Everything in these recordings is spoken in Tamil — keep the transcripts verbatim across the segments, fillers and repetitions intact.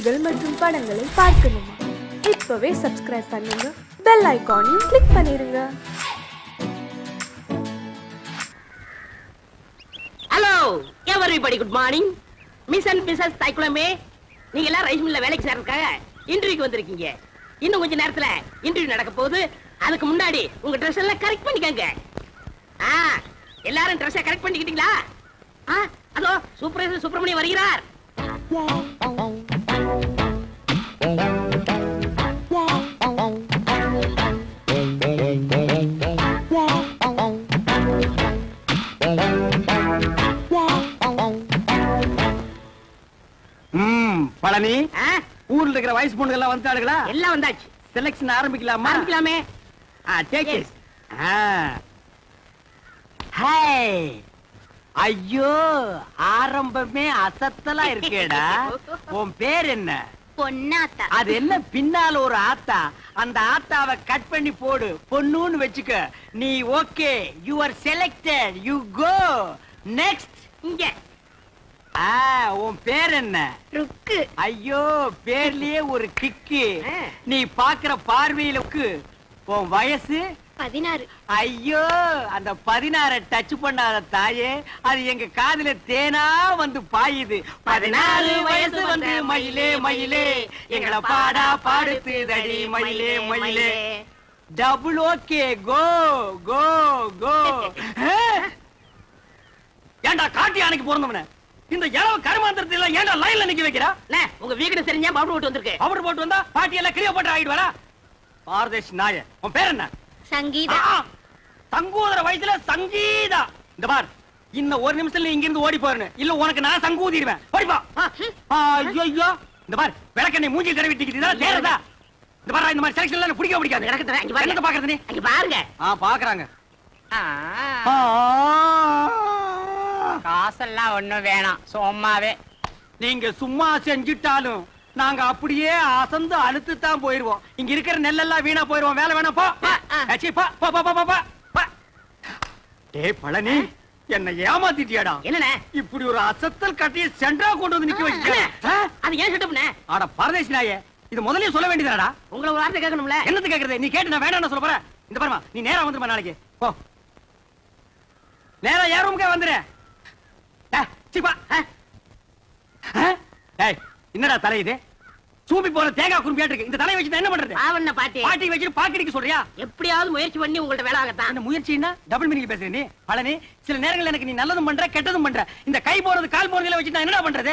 செய்திகள் மற்றும் படங்களை பார்க்கணுமா? இப்பவே சப்ஸ்கிரைப் பண்ணுங்க, பெல் ஐகானையும் கிளிக் பண்ணிருங்க. Hello everybody, good morning. Miss and Mrs தைக்குளமே, நீங்க எல்லாம் ரைஸ் மில்ல வேலைக்கு சேர்றதுக்காக இன்டர்வியூக்கு வந்திருக்கீங்க. இன்னும் கொஞ்ச நேரத்துல இன்டர்வியூ நடக்க போகுது. அதுக்கு முன்னாடி உங்க ட்ரெஸ் எல்லாம் கரெக்ட் பண்ணிக்கங்க. ஆ, எல்லாரும் ட்ரெஸ் கரெக்ட் பண்ணிக்கிட்டீங்களா? ஆ, அதோ சூப்பர்வைசர் சுப்பிரமணியம் வருகிறார். ம், பழனி, ஊர்ல இருக்கிற வயசு பொண்ணுகள் எல்லாம் வந்துட்டாங்களா? எல்லாம் வந்தாச்சு. செலக்ஷன் ஆரம்பிக்கலாமா? ஆரம்பிக்கலாமே. ஆ, டேக் இட். ஆ, ஹாய். ஐயோ, ஆரம்பமே அசத்தலா இருக்கேடா. உன் பேர் என்ன? பொன்னாத்தா. அது என்ன பின்னால ஒரு ஆத்தா? அந்த ஆத்தாவை கட் பண்ணி போடு, பொண்ணுன்னு வச்சுக்க. நீ okay, you are selected, you go next. இங்க உன் பேர் என்ன? ருக்கு. ஐயோ, பேர்லயே ஒரு கிக்கு. நீ பாக்குற பார்வையில உன் வயசு பதினாறு. ஐயோ, அந்த பதினாற டச் பண்ணாத தாயே, அது எங்க காதுல தேனா வந்து பாயுது. பதினாறு வயசு வந்து மயிலே மயிலே எங்களை பாடா பாடுத்துதடி மயிலே மயிலே. Double okay, go go go. ஏண்டா காட்டி அணைக்கு போறந்தவன, இந்த இளவ கருமாந்திரத்துல ஏண்டா லைன்ல நிக்க வைக்கிறா? நே, உங்க வீக்கெண்ட் சரியா பவுடர் போட்டு வந்திருக்கே. பவுடர் போட்டு வந்தா பாட்டி எல்லாம் கிரியோ போட்டு ஆயிடுவாரா? பாரதேஷ் நாயே, உன் பேர் என்ன? சங்கீதா. சங்கூதர வயசுல சங்கீதா. இந்த பார், இன்ன ஒரு நிமிஷத்துல இங்க இருந்து ஓடி போறேன்னு, இல்ல உனக்கு நான் சங்கூதிடுவேன். ஓடி போ. ஐயோ, இந்த பார், விளக்கெண்ணெய் மூஞ்சி கரவிட்டிக்கிட்டீங்களா? தேறதா? இந்த பார், இந்த மாதிரி செலக்ஷன்ல நான் புடிக்க முடியாது. எனக்கு தரேன். இங்க என்னது பாக்குறது நீ? இங்க பாருங்க. ஆ, பாக்குறாங்க. ஆ, காசெல்லாம் ஒண்ணும் வேணாம், சும்மாவே. நீங்க சும்மா செஞ்சிட்டாலும் நாங்க அப்படியே அசந்து அழுத்து தான் போயிருவோம். இங்க இருக்கிற நெல்லெல்லாம் வீணா போயிருவோம். வேலை வேணா போச்சே. பழனி, என்ன ஏமாத்திட்டியாடா? என்ன இப்படி ஒரு அசத்தல் கட்டிய சென்ட்ரா கொண்டு வந்து நிக்க வச்ச? அது ஏன் செட்டப்னே? ஆட பரதேசி நாயே, இது முதலே சொல்ல வேண்டியதாடா. உங்களை ஒரு வார்த்தை கேட்கணும்ல. என்னது கேட்கறது? நீ கேட்டு நான் வேணான்னு சொல்ல போறேன். இந்த பாருமா, நீ நேரா வந்துருமா. நாளைக்கு போ, நேரா என் ரூமுக்கே வந்துரு. என்னடா தலை இது? சூப்பி போற தேங்காய் குறும்பியாட்டு இருக்கு. இந்த தலையை வச்சு என்ன பண்றது? ஆவண்ண பாட்டி பாட்டி வச்சு பாக்கடிக்கு சொல்றியா? எப்படியாவது முயற்சி பண்ணி உங்கள்ட்ட வேலை ஆகத்தான். அந்த முயற்சினா டபுள் மீனிங் பேசுற நீ. பழனி, சில நேரங்கள்ல எனக்கு நீ நல்லதும் பண்ற கெட்டதும் பண்ற. இந்த கை போறது கால் போறதுல வச்சு நான் என்னடா பண்றது?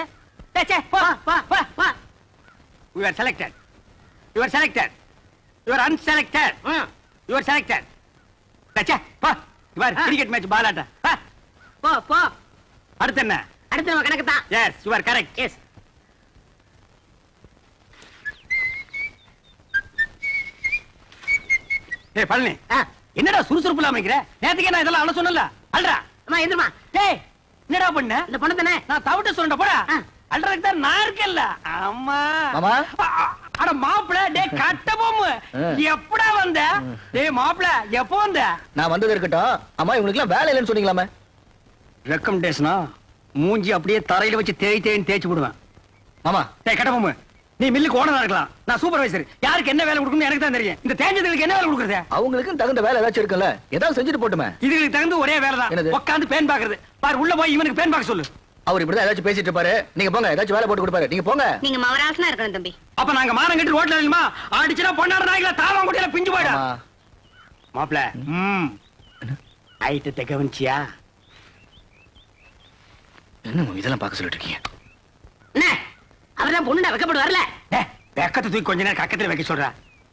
டே சே, போ போ போ. You are selected, you are selected, you are unselected, you are selected. டே சே, போ. இவர் கிரிக்கெட் மேட்ச் பாலாட்ட. போ போ. அடுத்து என்ன? அடுத்து நம்ம கணக்கு தான். Yes, you are correct. Yes. ஏய் பழனி, என்னடா சுறுசுறுப்புல அமைக்கிற? நேத்துக்கே நான் இதெல்லாம் அழ சொன்னல. அல்றா அம்மா, எந்திரமா. டேய், என்னடா பண்ண? இந்த பணத்தனே நான் தவிட்ட சொல்றேன் போடா. அல்றதுக்கு தான் நான் இருக்கல்ல. ஆமா மாமா. அட மாப்ள, டேய் கட்டபோம், எப்படா வந்த? டேய் மாப்ள, எப்போ வந்த? நான் வந்தது இருக்கட்டும். அம்மா, இவங்களுக்குலாம் வேலை இல்லைன்னு சொன்னீங்களாமே. ரெக்கமெண்டேஷனா? மூஞ்சி அப்படியே தரையில வச்சு தேய் தேய்னு தேய்ச்சி விடுவேன். மாமா, டேய் கட்டபோம், நீ மில்லுக்கு ஓனரா இருக்கலாம், நான் சூப்பர்வைசர். யாருக்கு என்ன வேலை கொடுக்கணும்னு எனக்கு தான் தெரியும். இந்த தேஞ்சதுக்கு என்ன வேலை கொடுக்குறது? அவங்களுக்கு தகுந்த வேலை ஏதாச்சும் இருக்குல்ல, ஏதாவது செஞ்சுட்டு போட்டுமே. இதுக்கு தகுந்த ஒரே வேலை தான், உட்காந்து பேன் பாக்குறது. பாரு, உள்ள போய் இவனுக்கு பேன் பாக்க சொல்லு. அவர் இப்படிதான் ஏதாச்சும் பேசிட்டு இருப்பாரு. நீங்க போங்க, ஏதாச்சும் வேலை போட்டு கொடுப்பாரு. நீங்க போங்க. நீங்க மவராசனா இருக்கணும் தம்பி. அப்ப நாங்க மானம் கட்டி ரோட்ல இல்லமா? ஆடிச்சுனா பொண்ணாட நாய்கள தாவம் குட்டில பிஞ்சு போய்டா மாப்ள. ம், ஐட்டத்தை கவனிச்சியா? என்ன இதெல்லாம் பாக்க சொல்லிட்டு இருக்கீங்க? என்ன அவர்தான் பொண்ணுடா, வெக்கப்பட்டு வரல. வெக்கத்தை தூக்கி கொஞ்ச நேரம் கக்கத்துல வைக்க சொல்ற.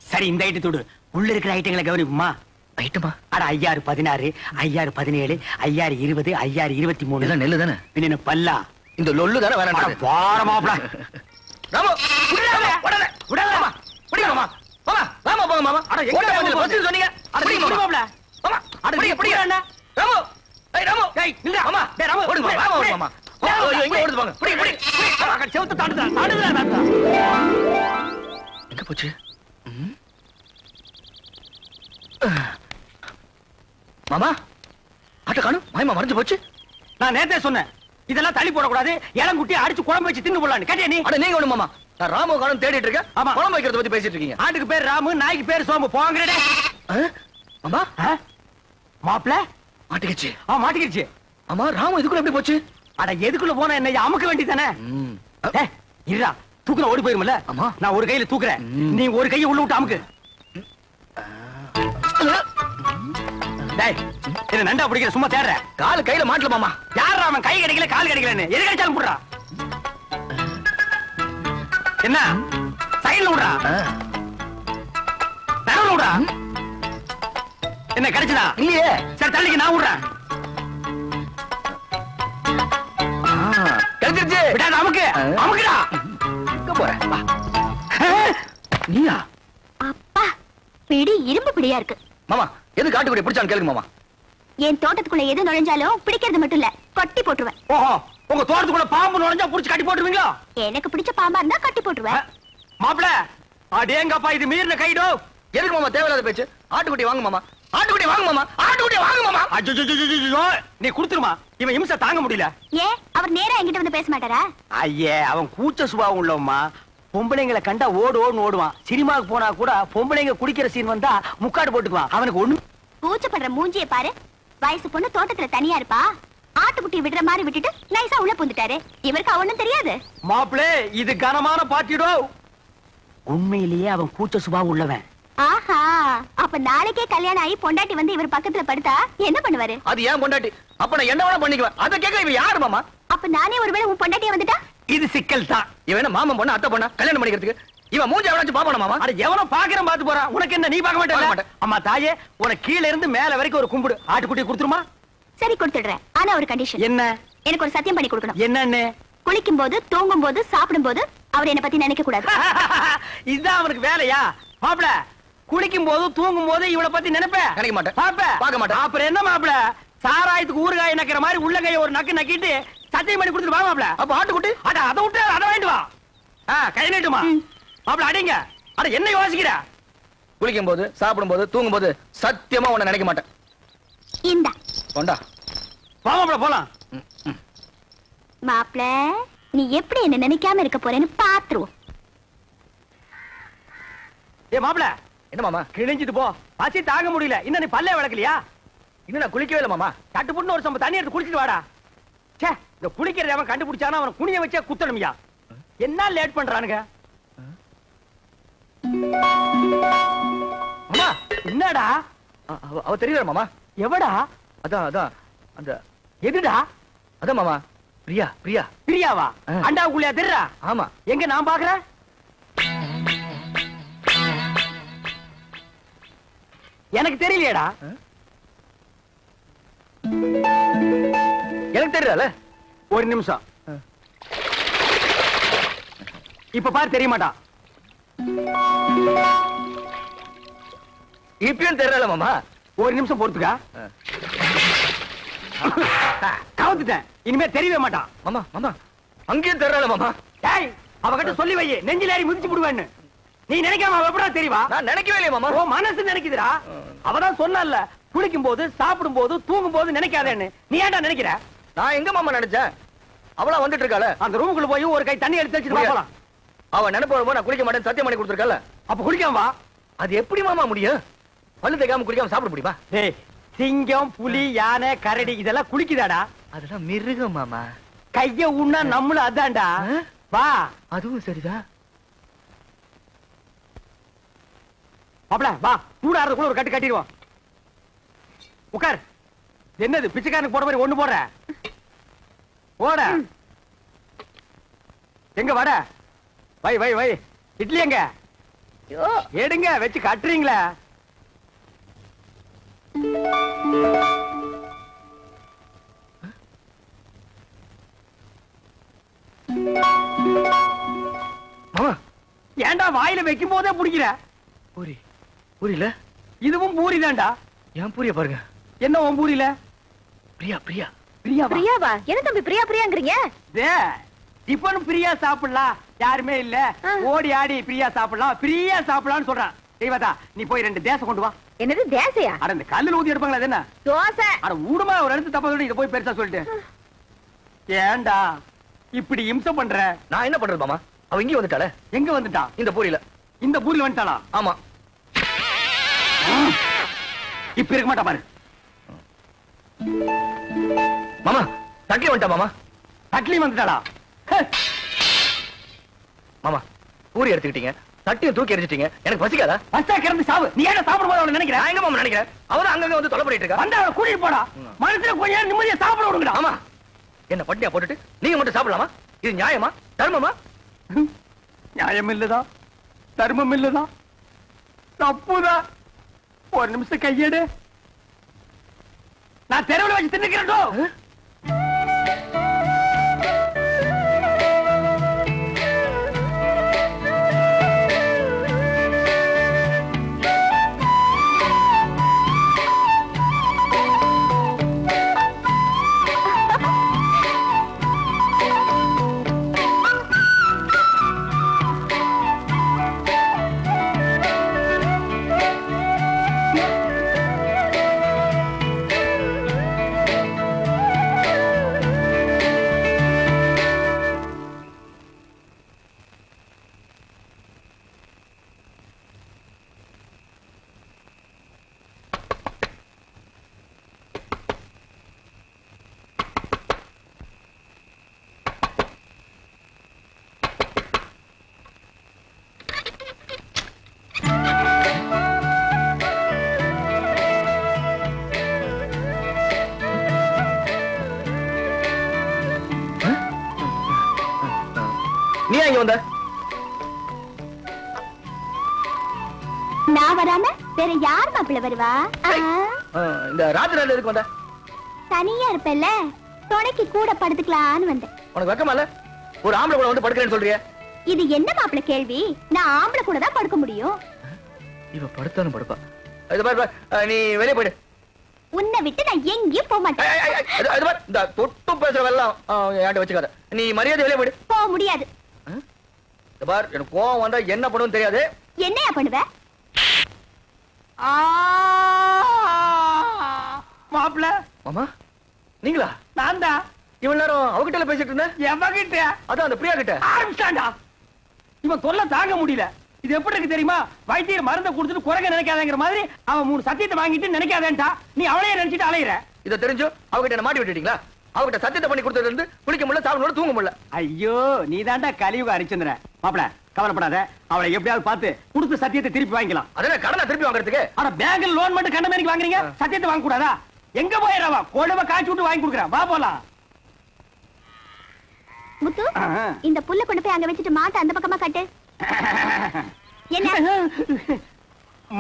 சரி, இந்த ஐட்டு தூடு. உள்ள இருக்கிற ஐட்டங்களை கவனிப்புமா. ஐட்டமா? அட, ஐயாறு பதினாறு, ஐயாறு பதினேழு, ஐயாறு இருபது, ஐயாறு இருபத்தி மூணு. நெல்லு தானே பின்ன பல்லா? இந்த லொல்லு தானே வேணாம். பாரமா சொன்னீங்க. இதெல்லாம் தள்ளி போடக்கூடாது. இளங்குட்டி அடிச்சு குழம்பு வச்சு தின்னு போடலான்னு கேட்டியா நீ? நீங்க ஒண்ணு மாமா, ராமு காலம் தேடிட்டு இருக்க குழம்பு வைக்கிறத பத்தி பேசிட்டு இருக்கீங்க. ஆட்டுக்கு பேர் ராமு, நாய்க்கு பேர் சோம்பு. போங்கடே. அம்மா மாப்ள மாட்டிக்கிச்சு. ஆ மாட்டிக்கிச்சு. அம்மா ராமு இதுக்குள்ள எப்படி போச்சு? அட எதுக்குள்ள போனா என்ன, அமுக்க வேண்டியதானே. ஏய் இறா, தூக்குற ஓடி போயிரும்ல. அம்மா நான் ஒரு கையில தூக்குறேன், நீ ஒரு கையை உள்ள விட்டு அமுக்கு. டேய் என்ன நண்டா பிடிக்கிற, சும்மா தேடுற. கால் கையில மாட்டல மாமா. யாரா அவன் கை கடிக்கல கால் கடிக்கலன்னு எது கடிச்சாலும் புடுறா. என்ன சைடுல விடுறா, நடுவுல விடுறா. என்ன கிடைச்சதா? இல்லையே. சரி தள்ளிக்கு நான் விடுறேன். கிடைச்சிருச்சு. விடாது அமுக்கு, அமுக்குடா. நீயா அப்பா? பிடி இரும்பு பிடியா இருக்கு மாமா. எது காட்டுக்குடி பிடிச்சான்னு கேளுங்க மாமா. என் தோட்டத்துக்குள்ள எது நுழைஞ்சாலும் பிடிக்கிறது மட்டும் இல்ல, கட்டி போட்டுருவேன். ஓஹோ, உங்க தோட்டத்துக்குள்ள பாம்பு நுழைஞ்சா புடிச்சு கட்டி போட்டுருவீங்களா? எனக்கு பிடிச்ச பாம்பா இருந்தா கட்டி போட்டுருவேன் மாப்பிள. அடேங்கப்பா, இது மீறின கைடோ. எதுக்கு மாமா தேவையில்லாத பேச்சு? ஆட்டுக்குட்டி வாங்க மாமா, ஆட்டுக்குட்டி வாங்க மாமா, ஆட்டுக்குட்டி வாங்க மாமா. அய்யய்யய்யய்யோ, நீ குடுத்துருமா, இவன் இம்சை தாங்க முடியல. ஏ அவர் நேரா என்கிட்ட வந்து பேச மாட்டாரா? ஐயே, அவன் கூச்ச சுபாவம் உள்ளவம்மா. பொம்பளைங்களை கண்டா ஓடு ஓடுன்னு ஓடுவான். சினிமாவுக்கு போனா கூட பொம்பளைங்க குடிக்கிற சீன் வந்தா முக்காடு போட்டுக்குவான். அவனுக்கு ஒண்ணு கூச்சப்படுற மூஞ்சியை பாரு. வயசு பொண்ணு தோட்டத்துல தனியா இருப்பா, ஆட்டுக்குட்டி விடுற மாதிரி விட்டுட்டு நைசா உள்ள பூந்துட்டாரு. இவருக்கு அவனும் தெரியாது மாப்பிளே, இது கனமான பாட்டிடோ. உண்மையிலேயே அவன் கூச்ச சுபாவம் உள்ளவன். ஆஹா, அப்ப நாளைக்கே கல்யாணம் ஆகி பொண்டாட்டி வந்து இவர் பக்கத்துல படுத்தா என்ன பண்ணுவாரு? அது ஏன் பொண்டாட்டி, அப்ப நான் என்ன வேணா பண்ணிக்குவேன். அத கேக்க இவ யாரு மாமா? அப்ப நானே ஒருவேளை உன் பொண்டாட்டியா வந்துட்டா? இது சிக்கல் தான். இவன மாமன் பொண்ணு அத்தை பொண்ணு கல்யாணம் பண்ணிக்கிறதுக்கு இவன் மூஞ்சி எவனாச்சும் பாப்பானா மாமா? அட எவனோ பாக்குறேன் பாத்து போறான். உனக்கு என்ன, நீ பார்க்க மாட்டே? அம்மா தாயே, உனக்கு கீழ இருந்து மேல வரைக்கும் ஒரு கும்புடு. ஆட்டுக்குட்டி குடுத்துருமா? சரி கொடுத்துடுறேன், ஆனா ஒரு கண்டிஷன். என்ன? எனக்கு ஒரு சத்தியம் பண்ணி கொடுக்கணும். என்னன்னு? குளிக்கும் போது, தூங்கும் போது, சாப்பிடும் போது அவர் என்ன பத்தி நினைக்க கூடாது. இதுதான் அவனுக்கு வேலையா மாப்பிள? குளிக்கும் போது தூங்கும் போது இவளை பத்தி நினைப்பேன்? நினைக்க மாட்டேன், பார்க்க மாட்டேன். அப்புறம் என்ன மாப்பிள, சாராயத்துக்கு ஊறுகாய் நக்கிற மாதிரி உள்ள கையை ஒரு நக்கு நக்கிட்டு சத்தியம் பண்ணி கொடுத்துட்டு வா மாப்பிள. அப்ப ஆட்டுக்குட்டி அட அதை விட்டு அதை வாங்கிட்டு வா. கை நீட்டுமா மாப்பிள? அடிங்க. அட என்ன யோசிக்கிற? குளிக்கும் போது, சாப்பிடும் போது, தூங்கும் போது சத்தியமா உன்னை நினைக்க மாட்டேன். இந்தா கொண்டா. வா மாப்பிள போலாம். மாப்பிள நீ எப்படி என்ன நினைக்காம இருக்க போறேன்னு பாத்துருவோம். ஏ மாப்பிள, என்ன மாமா கிழிஞ்சிட்டு போ, பசி தாங்க முடியல. இன்னும் நீ பல்லே விளக்கலையா? இன்னும் நான் குளிக்கவே இல்லை மாமா. தட்டு புண்ணு ஒரு சம்பவம் தண்ணி எடுத்து குளிச்சுட்டு வாடா. சே, இந்த குளிக்கிறத அவன் கண்டுபிடிச்சானா அவன் குனிய வச்சே குத்தணும்யா. என்ன லேட் பண்றானுங்க? மாமா என்னடா அவ தெரியல மாமா. எவடா? அதான் அதான் அந்த எதுடா? அதான் மாமா பிரியா. பிரியா? பிரியாவா? அண்டாவுக்குள்ளையா தெரியறா? ஆமா. எங்க நான் பாக்குறேன்? எனக்கு தெரியலையேடா. எனக்கு தெரியல. ஒரு நிமிஷம், இப்ப பாரு தெரிய மாட்டான். இப்பயும் தெரியல மாமா. ஒரு நிமிஷம் பொறுத்துக்கா, கவுத்துட்டேன், இனிமே தெரியவே மாட்டான். மாமா மாமா அங்கேயும் தெரியல மாமா. டேய் அவகிட்ட சொல்லி வை, நெஞ்சிலேறி மிதிச்சு விடுவேன்னு. நீ நினைக்காம எப்படா தெரியவா? நான் நினைக்கவே இல்லையே மாமா. ஓ மனசு நினைக்குதுடா. அவதான் சொன்னல்ல, குளிக்கும் போது, சாப்பிடும் போது, தூங்கும் போது நினைக்காதேன்னு. நீ ஏன்டா நினைக்கிற? நான் எங்க மாமா நினைச்சேன்? அவளா வந்துட்டு இருக்காள, அந்த ரூமுக்குள்ள போய் ஒரு கை தண்ணி எடுத்து வச்சுட்டு போகலாம். அவ நினைப்பவோ நான் குளிக்க மாட்டேன்னு சத்தியம் பண்ணி கொடுத்துருக்கல, அப்ப குளிக்காம வா. அது எப்படி மாமா முடியும்? பல்லு தேய்க்காம குளிக்காம சாப்பிட முடியுமா? ஏய் சிங்கம், புலி, யானை, கரடி இதெல்லாம் குளிக்குதாடா? அதெல்லாம் மிருகம் மாமா. கைய உண்ணா நம்மளும் அதான்டா. வா. அதுவும் சரிதான் மாப்ள. வா, கூட ஆறதுக்குள்ள ஒரு கட்டு கட்டிடுவோம். உட்கார். என்னது பிச்சைக்காரனுக்கு போற மாதிரி ஒண்ணு போடுற? ஓட எங்க வாட? வை வை வை. இட்லி எங்க? எடுங்க வச்சு கட்டுறீங்களா? மாமா ஏன்டா வாயில வைக்கும் போதே பிடிக்கிற? பூரி பூரியில இதுவும் பூரி தான்டா. என் பூரிய பாருங்க. என்ன உன் பூரியில? பிரியா பிரியா பிரியா பிரியாவா? என்ன தம்பி பிரியா பிரியாங்கறீங்க? டே டிபன் பிரியா சாப்பிடலாம், யாருமே இல்ல, ஓடி ஆடி பிரியா சாப்பிடலாம், பிரியா சாப்பிடலாம்னு சொல்றான். தெய்வதா நீ போய் ரெண்டு தேசம் கொண்டு வா. என்னது தேசையா? அட இந்த கல்லுல ஊதி எடுப்பாங்களா அது என்ன தோசை? அட ஊடுமா, ஒரு இடத்து தப்பா சொல்லி இத போய் பெருசா சொல்லிட்டேன். ஏன்டா இப்படி இம்சம் பண்ற? நான் என்ன பண்றது மாமா? அவன் இங்கே வந்துட்டாளே. எங்க வந்துட்டான்? இந்த பூரியில. இந்த பூரியில வந்துட்டாளா? ஆமா. இப்ப இருக்க மாட்டா பாரு. மாமா தக்லி வந்துட்டா மாமா. தக்லி வந்துட்டாளா? மாமா பூரி எடுத்துக்கிட்டீங்க, தட்டியை தூக்கி எரிஞ்சிட்டீங்க, எனக்கு பசிக்காதா? பச்சா கிடந்து சாவு. நீ ஏன் சாப்பிடும்போது அவளை நினைக்கிறேன்? எங்க மாமா நினைக்கிறேன்? அவன் அங்கங்க வந்து தொலை பண்ணிட்டு இருக்கா. அந்த அவளை கூட்டிட்டு போடா. மனசுல கொஞ்சம் நிம்மதியா சாப்பிட விடுங்கடா. ஆமா என்ன பட்டியா போட்டுட்டு நீங்க மட்டும் சாப்பிடலாமா? இது நியாயமா தர்மமா? நியாயம் இல்லதா, தர்மம் இல்லதா, தப்புதா. ஒரு நிமிஷம் கையேடு, நான் தெருவில் வச்சு தின்னுக்கிறேன். நான் வராம வேற யார் மாப்பிள்ள வருவா? இந்த ராத்திரில எதுக்கு வந்த? தனியா இருப்பல, துணைக்கு கூட படுத்துக்கலாம்னு வந்தேன். உனக்கு வெக்கமா இல்ல? ஒரு ஆம்பள கூட வந்து படுக்கறேன்னு சொல்றியே. இது என்ன மாப்பிள்ள கேள்வி? நான் ஆம்பள கூட தான் படுக்க முடியும். இவ படுத்தானே படுப்பா. இது பாரு, நீ வெளிய போடு. உன்னை விட்டு நான் எங்கயும் போக மாட்டேன். அது பாரு, இந்த தொட்டு பேசறவெல்லாம் ஏண்ட வெச்சுக்காத. நீ மரியாதை வெளிய போடு. போக முடியாது. இது பாரு, எனக்கு கோவம் வந்தா என்ன பண்ணுன்னு தெரியாது. என்னையா பண்ணுவ? மாப்பிள்ள மாமா நீங்களா? நான் தான். இவன் நேரம் அவகிட்ட பேசிட்டு இருந்தேன். எவகிட்ட? அதான் அந்த பிரியா கிட்ட. ஆரம்பிச்சாண்டா. இவன் தொல்லை தாங்க முடியல. இது எப்படி இருக்கு தெரியுமா? வைத்தியர் மருந்தை கொடுத்துட்டு குறைக்க நினைக்காதங்கிற மாதிரி அவன் மூணு சத்தியத்தை வாங்கிட்டு நினைக்காதேன்டா. நீ அவளையே நினைச்சிட்டு அலையிற. இதை தெரிஞ்சோ அவகிட்ட என்ன மாட்டி விட்டுட்டீங்களா? அவகிட்ட சத்தியத்தை பண்ணி கொடுத்ததுல இருந்து குளிக்க முடியல, சாப்பிடணும், தூங்க முடியல. ஐயோ நீ தான்டா கலியுக அரிச்சந்திர. மாப்பிள்ள கவலைப்படாத, அவளை எப்படியாவது பார்த்து கொடுத்த சத்தியத்தை திருப்பி வாங்கிக்கலாம். அதனால கடனை திருப்பி வாங்குறதுக்கு ஆனா பேங்க்ல லோன் மட்டும் கண்ட மாதிரி வாங்குறீங்க, சத்தியத்தை வாங்க கூடாதா? எங்க போயிடவா? கொழுவை காய்ச்சி விட்டு வாங்கி கொடுக்குறேன், வா போலாம். முத்து இந்த புல்ல கொண்டு போய் அங்க வச்சுட்டு மாட்ட அந்த பக்கமா கட்டு. என்ன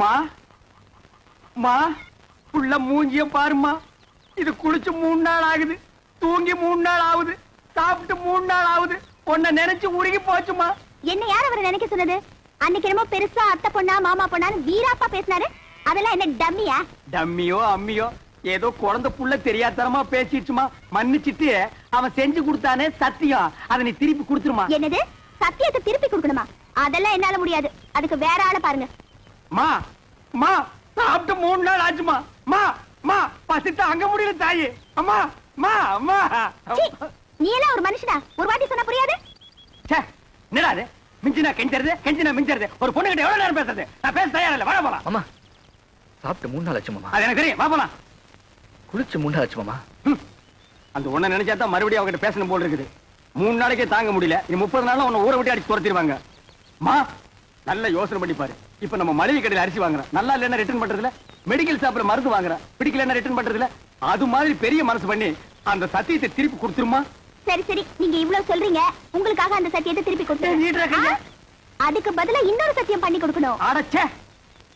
மா மா புள்ள மூஞ்சிய பாருமா. இது குளிச்சு மூணு நாள் ஆகுது, தூங்கி மூணு நாள் ஆகுது, சாப்பிட்டு மூணு நாள் ஆகுது. பொண்ணை நினைச்சு உருகி போச்சுமா. என்ன யார் அவரை நினைக்க சொன்னது? அன்னைக்கு என்னமோ பெருசா அத்தை பொண்ணா மாமா பொண்ணான்னு வீராப்பா பேசினாரு. அதெல்லாம் என்ன டம்மியா? டம்மியோ அம்மியோ ஏதோ குழந்தை புள்ள தெரியாதரமா பேசிடுச்சுமா. மன்னிச்சிட்டு அவன் செஞ்சு கொடுத்தானே சத்தியம், அதை நீ திருப்பி கொடுத்துருமா. என்னது சத்தியத்தை திருப்பி கொடுக்கணுமா? அதெல்லாம் என்னால முடியாது, அதுக்கு வேற ஆளை பாருங்க. மா மா சாப்பிட்டு மூணு நாள் ஆச்சுமா. மா மா பசிட்டு அங்க முடியல தாயி. அம்மா மா அம்மா நீ எல்லாம் ஒரு மனுஷனா? ஒரு வாட்டி சொன்ன புரியாது? சே நிராது மிஞ்சினா கெஞ்சிறது, கெஞ்சினா மிஞ்சிறது. ஒரு பொண்ணு கிட்ட எவ்வளவு நேரம் பேசுறது? நான் பேச தயாரா இல்ல, வா போலாம். மாமா சாப்பிட்டு மூணு நாள் ஆச்சு மாமா. அது எனக்கு தெரியும், வா போலாம். குளிச்சு மூணு நாள் ஆச்சு மாமா. அந்த ஒண்ணை நினைச்சா தான் மறுபடியும் அவகிட்ட பேசணும் போல் இருக்குது. மூணு நாளைக்கே தாங்க முடியல, இது முப்பது நாள் உன்னை ஊரை விட்டு அடிச்சு துரத்திடுவாங்க. மா நல்ல யோசனை பண்ணி பாரு. இப்ப நம்ம மளிகை கடையில் அரிசி வாங்குறோம், நல்லா இல்லைன்னா ரிட்டர்ன் பண்றதுல. மெடிக்கல் ஷாப்ல மருந்து வாங்குறேன், பிடிக்கலன்னா ரிட்டர்ன் பண்றதுல. அது மாதிரி பெரிய மனசு பண்ணி அந்த சத்தியத்தை திருப்பி கொடுத்துருமா. சரி சரி நீங்க இவ்வளவு சொல்றீங்க, உங்களுக்காக அந்த சத்தியத்தை திருப்பி கொடுத்துறேன். அதுக்கு பதிலா இன்னொரு சத்தியம் பண்ணி கொடுக்கணும். அடச்சே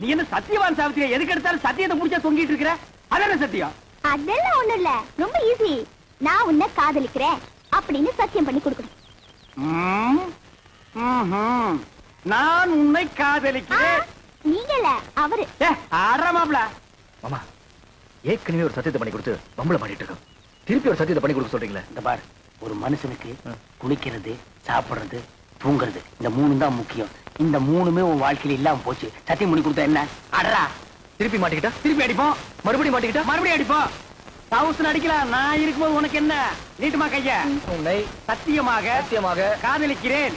நீ என்ன சத்தியவான் சாவித்திரி? எதுக்கு எடுத்தாலும் சத்தியத்தை முடிச்சா தொங்கிட்டு இருக்கற. அதெல்லாம் சத்தியம்? அதெல்லாம் ஒண்ணு இல்ல, ரொம்ப ஈஸி. நான் உன்னை காதலிக்கிறேன் அப்படின்னு சத்தியம் பண்ணி கொடுக்கணும். ம்ம் நான் உன்னை காதலிக்கிறேன். நீங்கள அவரு ஆற மாப்ள. மாமா ஏற்கனவே ஒரு சத்தியத்தை பண்ணி கொடுத்து மம்பள பண்ணிட்டு இருக்கோம், திருப்பி ஒரு சத்தியத்தை பண்ணி கொடுக்க சொல்றீங்களே. இந்த பாரு, ஒரு மனுஷனுக்கு குளிக்கிறது, சாப்பிடுறது, தூங்குறது இந்த மூணு தான் முக்கியம். இந்த மூணுமே உன் வாழ்க்கையில இல்லாம போச்சு. சத்தியம் பண்ணி கொடுத்தா என்ன அடரா? திருப்பி மாட்டிக்கிட்டா திருப்பி அடிப்போம், மறுபடியும் மாட்டிக்கிட்டா மறுபடியும் அடிப்போம். சாவுசன் அடிக்கலாம், நான் இருக்கும்போது உனக்கு என்ன? நீட்டுமா கைய. சத்தியமாக சத்தியமாக காதலிக்கிறேன்.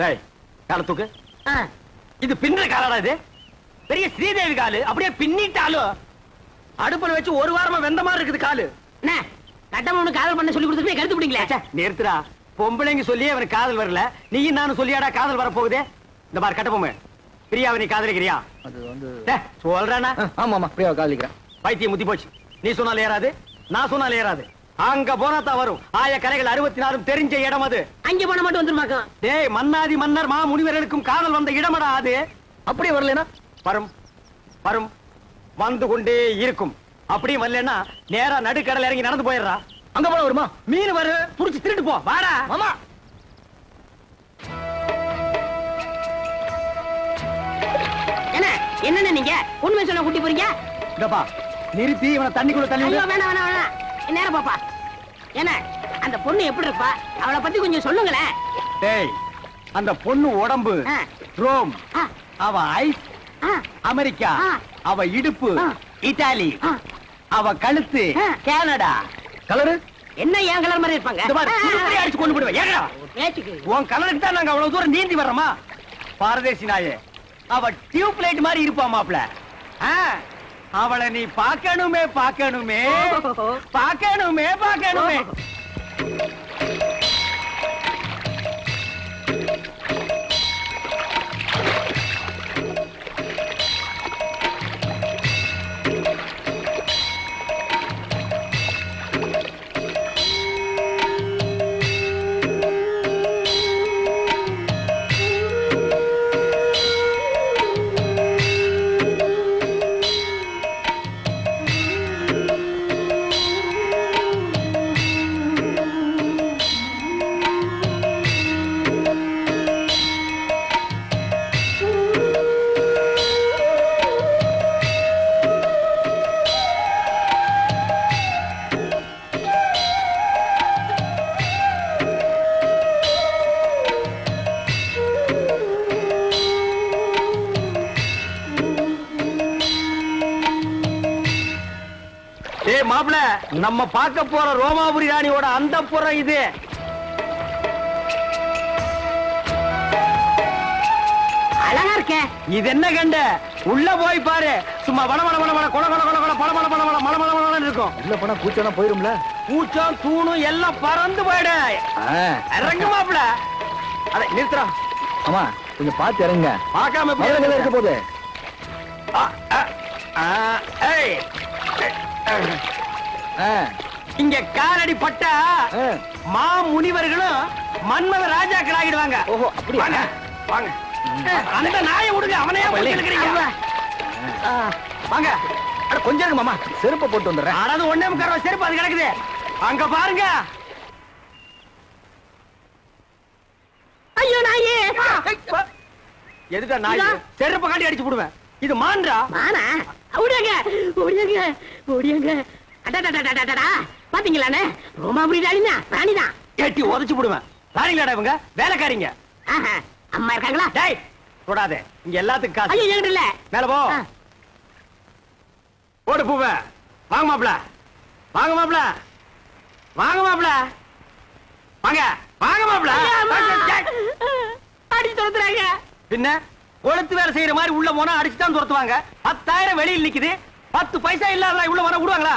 Hey, kalu thukku. Ah, idu pinna kalada idu. Periya Sridevi kalu, apdiye pinnitaalo. Adupula vechu oru vaarama vendha maari irukku kalu. Na, kadamunu kaadal panna solli kuduthukku kaduthu pidingala. Cha, neerthra. Pombulenge solli avan kaadal varala. Neeyi naanu solliyada kaadal varapogudhe. Indha paar katta pomme. Priya avani kaadalikriya. Adu vandu. Da, solrana. Aama aama, Priya kaadalikra. Paithiye muthi pochu. Nee sonnala yeradu, na sonnala yeradu. அங்க போனா தான் வரும் ஆய கலைகள் அறுபத்தி நாலும் தெரிஞ்ச இடம் அது. அங்க போனா மட்டும் வந்துருமாக்க. டேய் மன்னாதி மன்னர் மா முனிவர்களுக்கும் காதல் வந்த இடமடா அது. அப்படியே வரலனா பரம் பரம் வந்து கொண்டே இருக்கும். அப்படியே வரலனா நேரா நடுக்கடல இறங்கி நடந்து போயிரறா. அங்க போனா வருமா? மீன் வர புடிச்சு திருட்டு போ. வாடா. மாமா என்ன என்னன்னு நீங்க உண்மை சொல்ல குட்டி போறீங்க? டப்பா நிறுத்தி இவனை தண்ணிக்குள்ள தள்ளி விடு. வேணா வேணா வேணா. நேரா பாப்பா என்ன அந்த பொண்ணு எப்படி இருப்பா அவளை பத்தி கொஞ்சம் சொல்லுங்களே. டேய் அந்த பொண்ணு உடம்பு ரோம், அவ ஐஸ் அமெரிக்கா, அவ இடுப்பு இத்தாலி, அவ கழுத்து கனடா. கலரு என்ன ஏன் கலர் மாதிரி இருப்பாங்க? இப்படி அடிச்சு கொண்டு போடுவேன். ஏங்கடா உன் கலருக்கு தான் நாங்க அவ்வளவு தூரம் நீந்தி வர்றோமா? பாரதேசி நாயே, அவ டியூப் லைட் மாதிரி இருப்பா மாப்ள. அவளை நீ பார்க்கணுமே பார்க்கணுமே பார்க்கணுமே பார்க்கணுமே. நம்ம பார்க்க போற ரோமாபுரி ராணியோட அந்த புறம் இது. அழகா இருக்க. இது என்ன கண்ட? உள்ள போய் பாரு. சும்மா வள வள வள வள கொள கொள கொள கொள பள பள பள பள மள மள மள இருக்கும். உள்ள போனா பூச்சனா போயிடும்ல. பூச்சம் தூணும் எல்லாம் பறந்து போய்டே. இறங்கு மாப்ள. அட நிறுத்துடா. ஆமா கொஞ்சம் பார்த்து இறங்க. பார்க்காம போய் எங்க இருக்க போதே. ஆ ஆ ஏய் இங்க காலடி பட்டா மா முனிவர்களும் மன்மத ராஜாக்கள் ஆகிடுவாங்க. ஓஹோ அப்படி வாங்க வாங்க. அந்த நாயை விடுங்க, அவனையா பண்ணிக்கிறீங்க. வாங்க அட கொஞ்சம் இருக்கு மாமா, செருப்பு போட்டு வந்துறேன். அதாவது ஒண்ணே முக்கார செருப்பு அது கிடக்குது அங்க பாருங்க. ஐயோ நாயே, எதுக்கா நாய்? செருப்பு காட்டி அடிச்சு போடுவேன். இது மான்றா? மானா? ஓடியாங்க ஓடியாங்க ஓடியாங்க. அடடடடடடா பாத்தீங்களானே ரோமாபுரி ராணினா ராணினா ஏட்டி உடைச்சு போடுவேன். ராணிங்கடா இவங்க வேலைக்காரங்க. ஆஹா அம்மா இருக்காங்களா? டேய் ஓடாதே, இங்க எல்லாத்துக்கும் காசு. ஐயோ எங்க இல்ல மேல போ. ஓடு பூவே. வாங்க மாப்ள, வாங்க மாப்ள, வாங்க மாப்ள, வாங்க வாங்க மாப்ள. அடி தரதுறாங்க. பின்ன கொளுத்து வேலை செய்யற மாதிரி உள்ள போனா அடிச்சுதான் துரத்துவாங்க. பத்தாயிரம் வெளியில் நிக்குது, பத்து பைசா இல்லாத உள்ள வர விடுவாங்களா?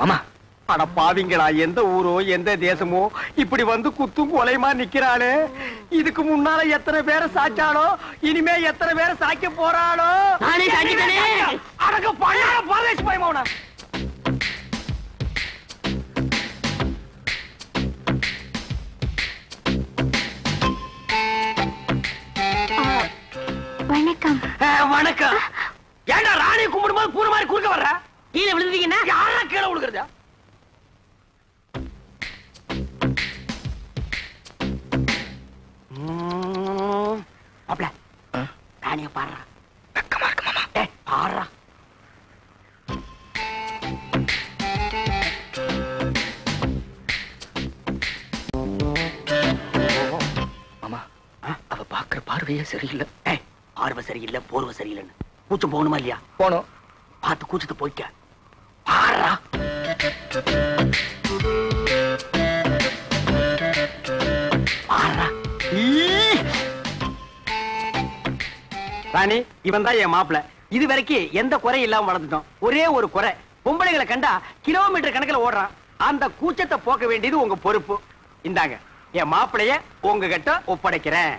மாமா, அட பாவிங்களா, எந்த ஊரோ எந்த தேசமோ இப்படி வந்து குத்தும் கொலைமா நிக்கிறாளே. இதுக்கு முன்னால எத்தனை பேரை சாச்சாளோ, இனிமே எத்தனை பேரை சாய்க்க போறாளோ. அடக்க பழைய பரதேசி பயமாவன. வணக்கம் வணக்கம். ஏண்டா ராணி கும்பிடும் போது பூர மாதிரி குறுக்க வர்ற? கீழே விழுந்தீங்கன்னா யாரா கீழே விழுக்கிறதா? அப்பல ராணிய பாடுறா, வெக்கமா இருக்கு மாமா. ஏ பாடுறா மாமா, அவ பாக்குற பார்வையே சரியில்லை. ஏ பார்வை சரியில்லை, போர்வை சரியில்லைன்னு கூச்சம் போகணுமா இல்லையா? போனோம், பார்த்து கூச்சத்தை போய்க்க. பாடுறா பாடுறா. ராணி, இவன் தான் என் மாப்பிள்ள. இது வரைக்கும் எந்த குறை இல்லாம வளர்ந்துட்டோம். ஒரே ஒரு குறை, பொம்பளைகளை கண்டா கிலோமீட்டர் கணக்கில் ஓடுறான். அந்த கூச்சத்தை போக்க வேண்டியது உங்க பொறுப்பு. இந்தாங்க, என் மாப்பிளைய உங்ககிட்ட ஒப்படைக்கிறேன்.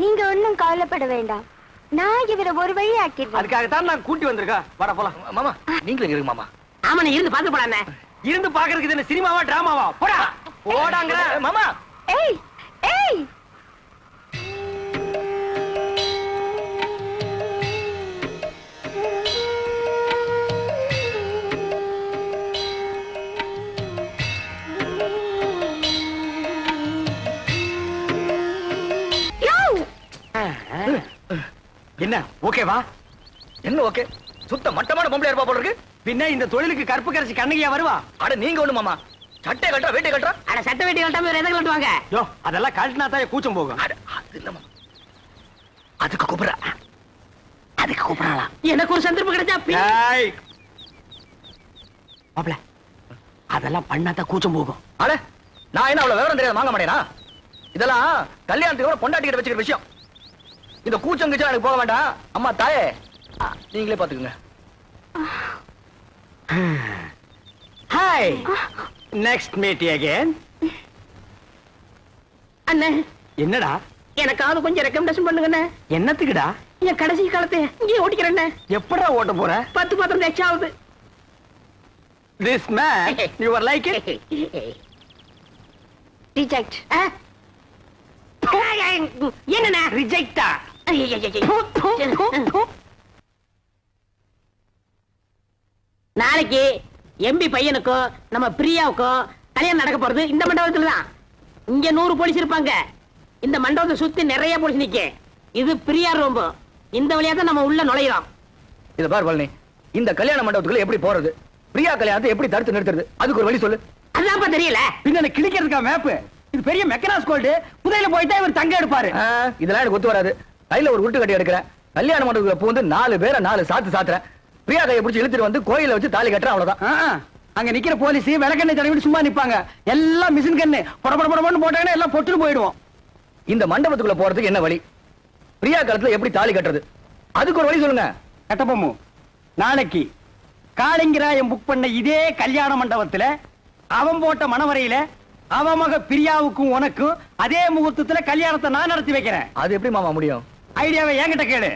நீங்க ஒன்னும் கவலைப்பட வேண்டாம், நான் இவரை ஒரு வழி ஆக்கிடுவேன். அதுக்காகத்தான் நான் கூட்டி வந்திருக்கேன். வர போலாம் மாமா. நீங்களும் இருக்கு மாமா. ஆமா, நீ இருந்து பாத்து போடாமே. இருந்து பாக்குறதுக்கு என்ன சினிமாவா டிராமாவா? போடா போடாங்க மாமா. ஏய் ஏய் என்ன ஓகேவா? என்ன ஓகே? சுத்த மட்டமான பொம்பளை இருப்பா போல இருக்கு. பின்ன இந்த தொழிலுக்கு கற்பு கரைச்சி கண்ணகியா வருவா? அட நீங்க ஒண்ணு மாமா, சட்டை கட்டறா வேட்டை கட்டறா. அட சட்டை வேட்டை கட்டாம வேற எதை கட்டுவாங்க? யோ அதெல்லாம் கழட்டினா தான் கூச்சம் போகும். அட அது இல்ல மாமா, அதுக்கு கூப்பிடுறா, அதுக்கு கூப்பிடறாளா? எனக்கு ஒரு சந்தர்ப்பம் கிடைச்சா ஏய் மாப்ள, அதெல்லாம் பண்ணா தான் கூச்சம் போகும். அட நான் என்ன அவ்வளவு விவரம் தெரியாது வாங்க மாட்டேனா? இதெல்லாம் கல்யாணத்துக்கு கூட பொண்டாட்டி கிட்ட வச்சுக்கிற விஷயம். இந்த கூச்சம் கிச்சம் எனக்கு போக வேண்டாம். அம்மா தாயே நீங்களே பாத்துக்கங்க. Hi, next meet again. அண்ணே என்னடா எனக்காக கொஞ்சம் ரெக்கமெண்டேஷன் பண்ணுங்கண்ணே. என்னத்துக்குடா? என் கடைசி காலத்தை இங்கே ஓட்டிக்கிறேண்ணே. எப்படா ஓட்ட போற? பத்து பத்திரம் எக்ஸ்ட்ரா ஆகுது. This man you are like it reject. என்ன ரிஜெக்டா? நாளைக்கு எம்பி பையனுக்கும் நம்ம பிரியாவுக்கும் கல்யாணம் நடக்க போறது இந்த மண்டபத்துல தான். இங்க நூறு போலீஸ் இருப்பாங்க. இந்த மண்டபத்தை சுத்தி நிறைய போலீஸ் நிக்க. இது பிரியா ரூம், இந்த வழியா தான் நம்ம உள்ள நுழையிறோம். இத பார் பழனி, இந்த கல்யாண மண்டபத்துக்குள்ள எப்படி போறது? பிரியா கல்யாணத்தை எப்படி தடுத்து நிறுத்துறது? அதுக்கு ஒரு வழி சொல்லு. அதான்ப்பா தெரியல. பின்ன கிளிக்கிறதுக்கா மேப்பு? இது பெரிய மெக்கனாஸ் கோல்டு. புதையில போயிட்டா இவர் தங்க எடுப்பாரு. இதெல்லாம் எனக்கு ஒத்து வராது. கையில ஒரு உருட்டு கட்டி எடுக்கிறேன், கல்யாண மண்டபத்துல பூந்து நாலு பேரை நாலு சாத்து சாத்துறேன், பிரியா கையை பிடிச்சி இழுத்துட்டு வந்து கோயில வச்சு தாலி கட்டுறேன், அவ்வளவுதான். அங்க நிக்கிற போலீஸ் விளக்கெண்ணை தடவிட்டு சும்மா நிப்பாங்க. எல்லாம் மிஷின் கண்ணு படப்படப்படப்படன்னு போட்டாங்கன்னா எல்லாம் பொட்டுன்னு போயிடுவோம். இந்த மண்டபத்துக்குள்ள போறதுக்கு என்ன வழி? பிரியா காலத்துல எப்படி தாலி கட்டுறது? அதுக்கு ஒரு வழி சொல்லுங்க. கட்டப்பமு, நாளைக்கு காளிங்கராயம் புக் பண்ண இதே கல்யாண மண்டபத்துல அவன் போட்ட மணவரையில அவன் மக பிரியாவுக்கும் உனக்கும் அதே முகூர்த்தத்துல கல்யாணத்தை நான் நடத்தி வைக்கிறேன். அது எப்படி மாமா முடியும்? ஐடியாவை என்கிட்ட கேளு.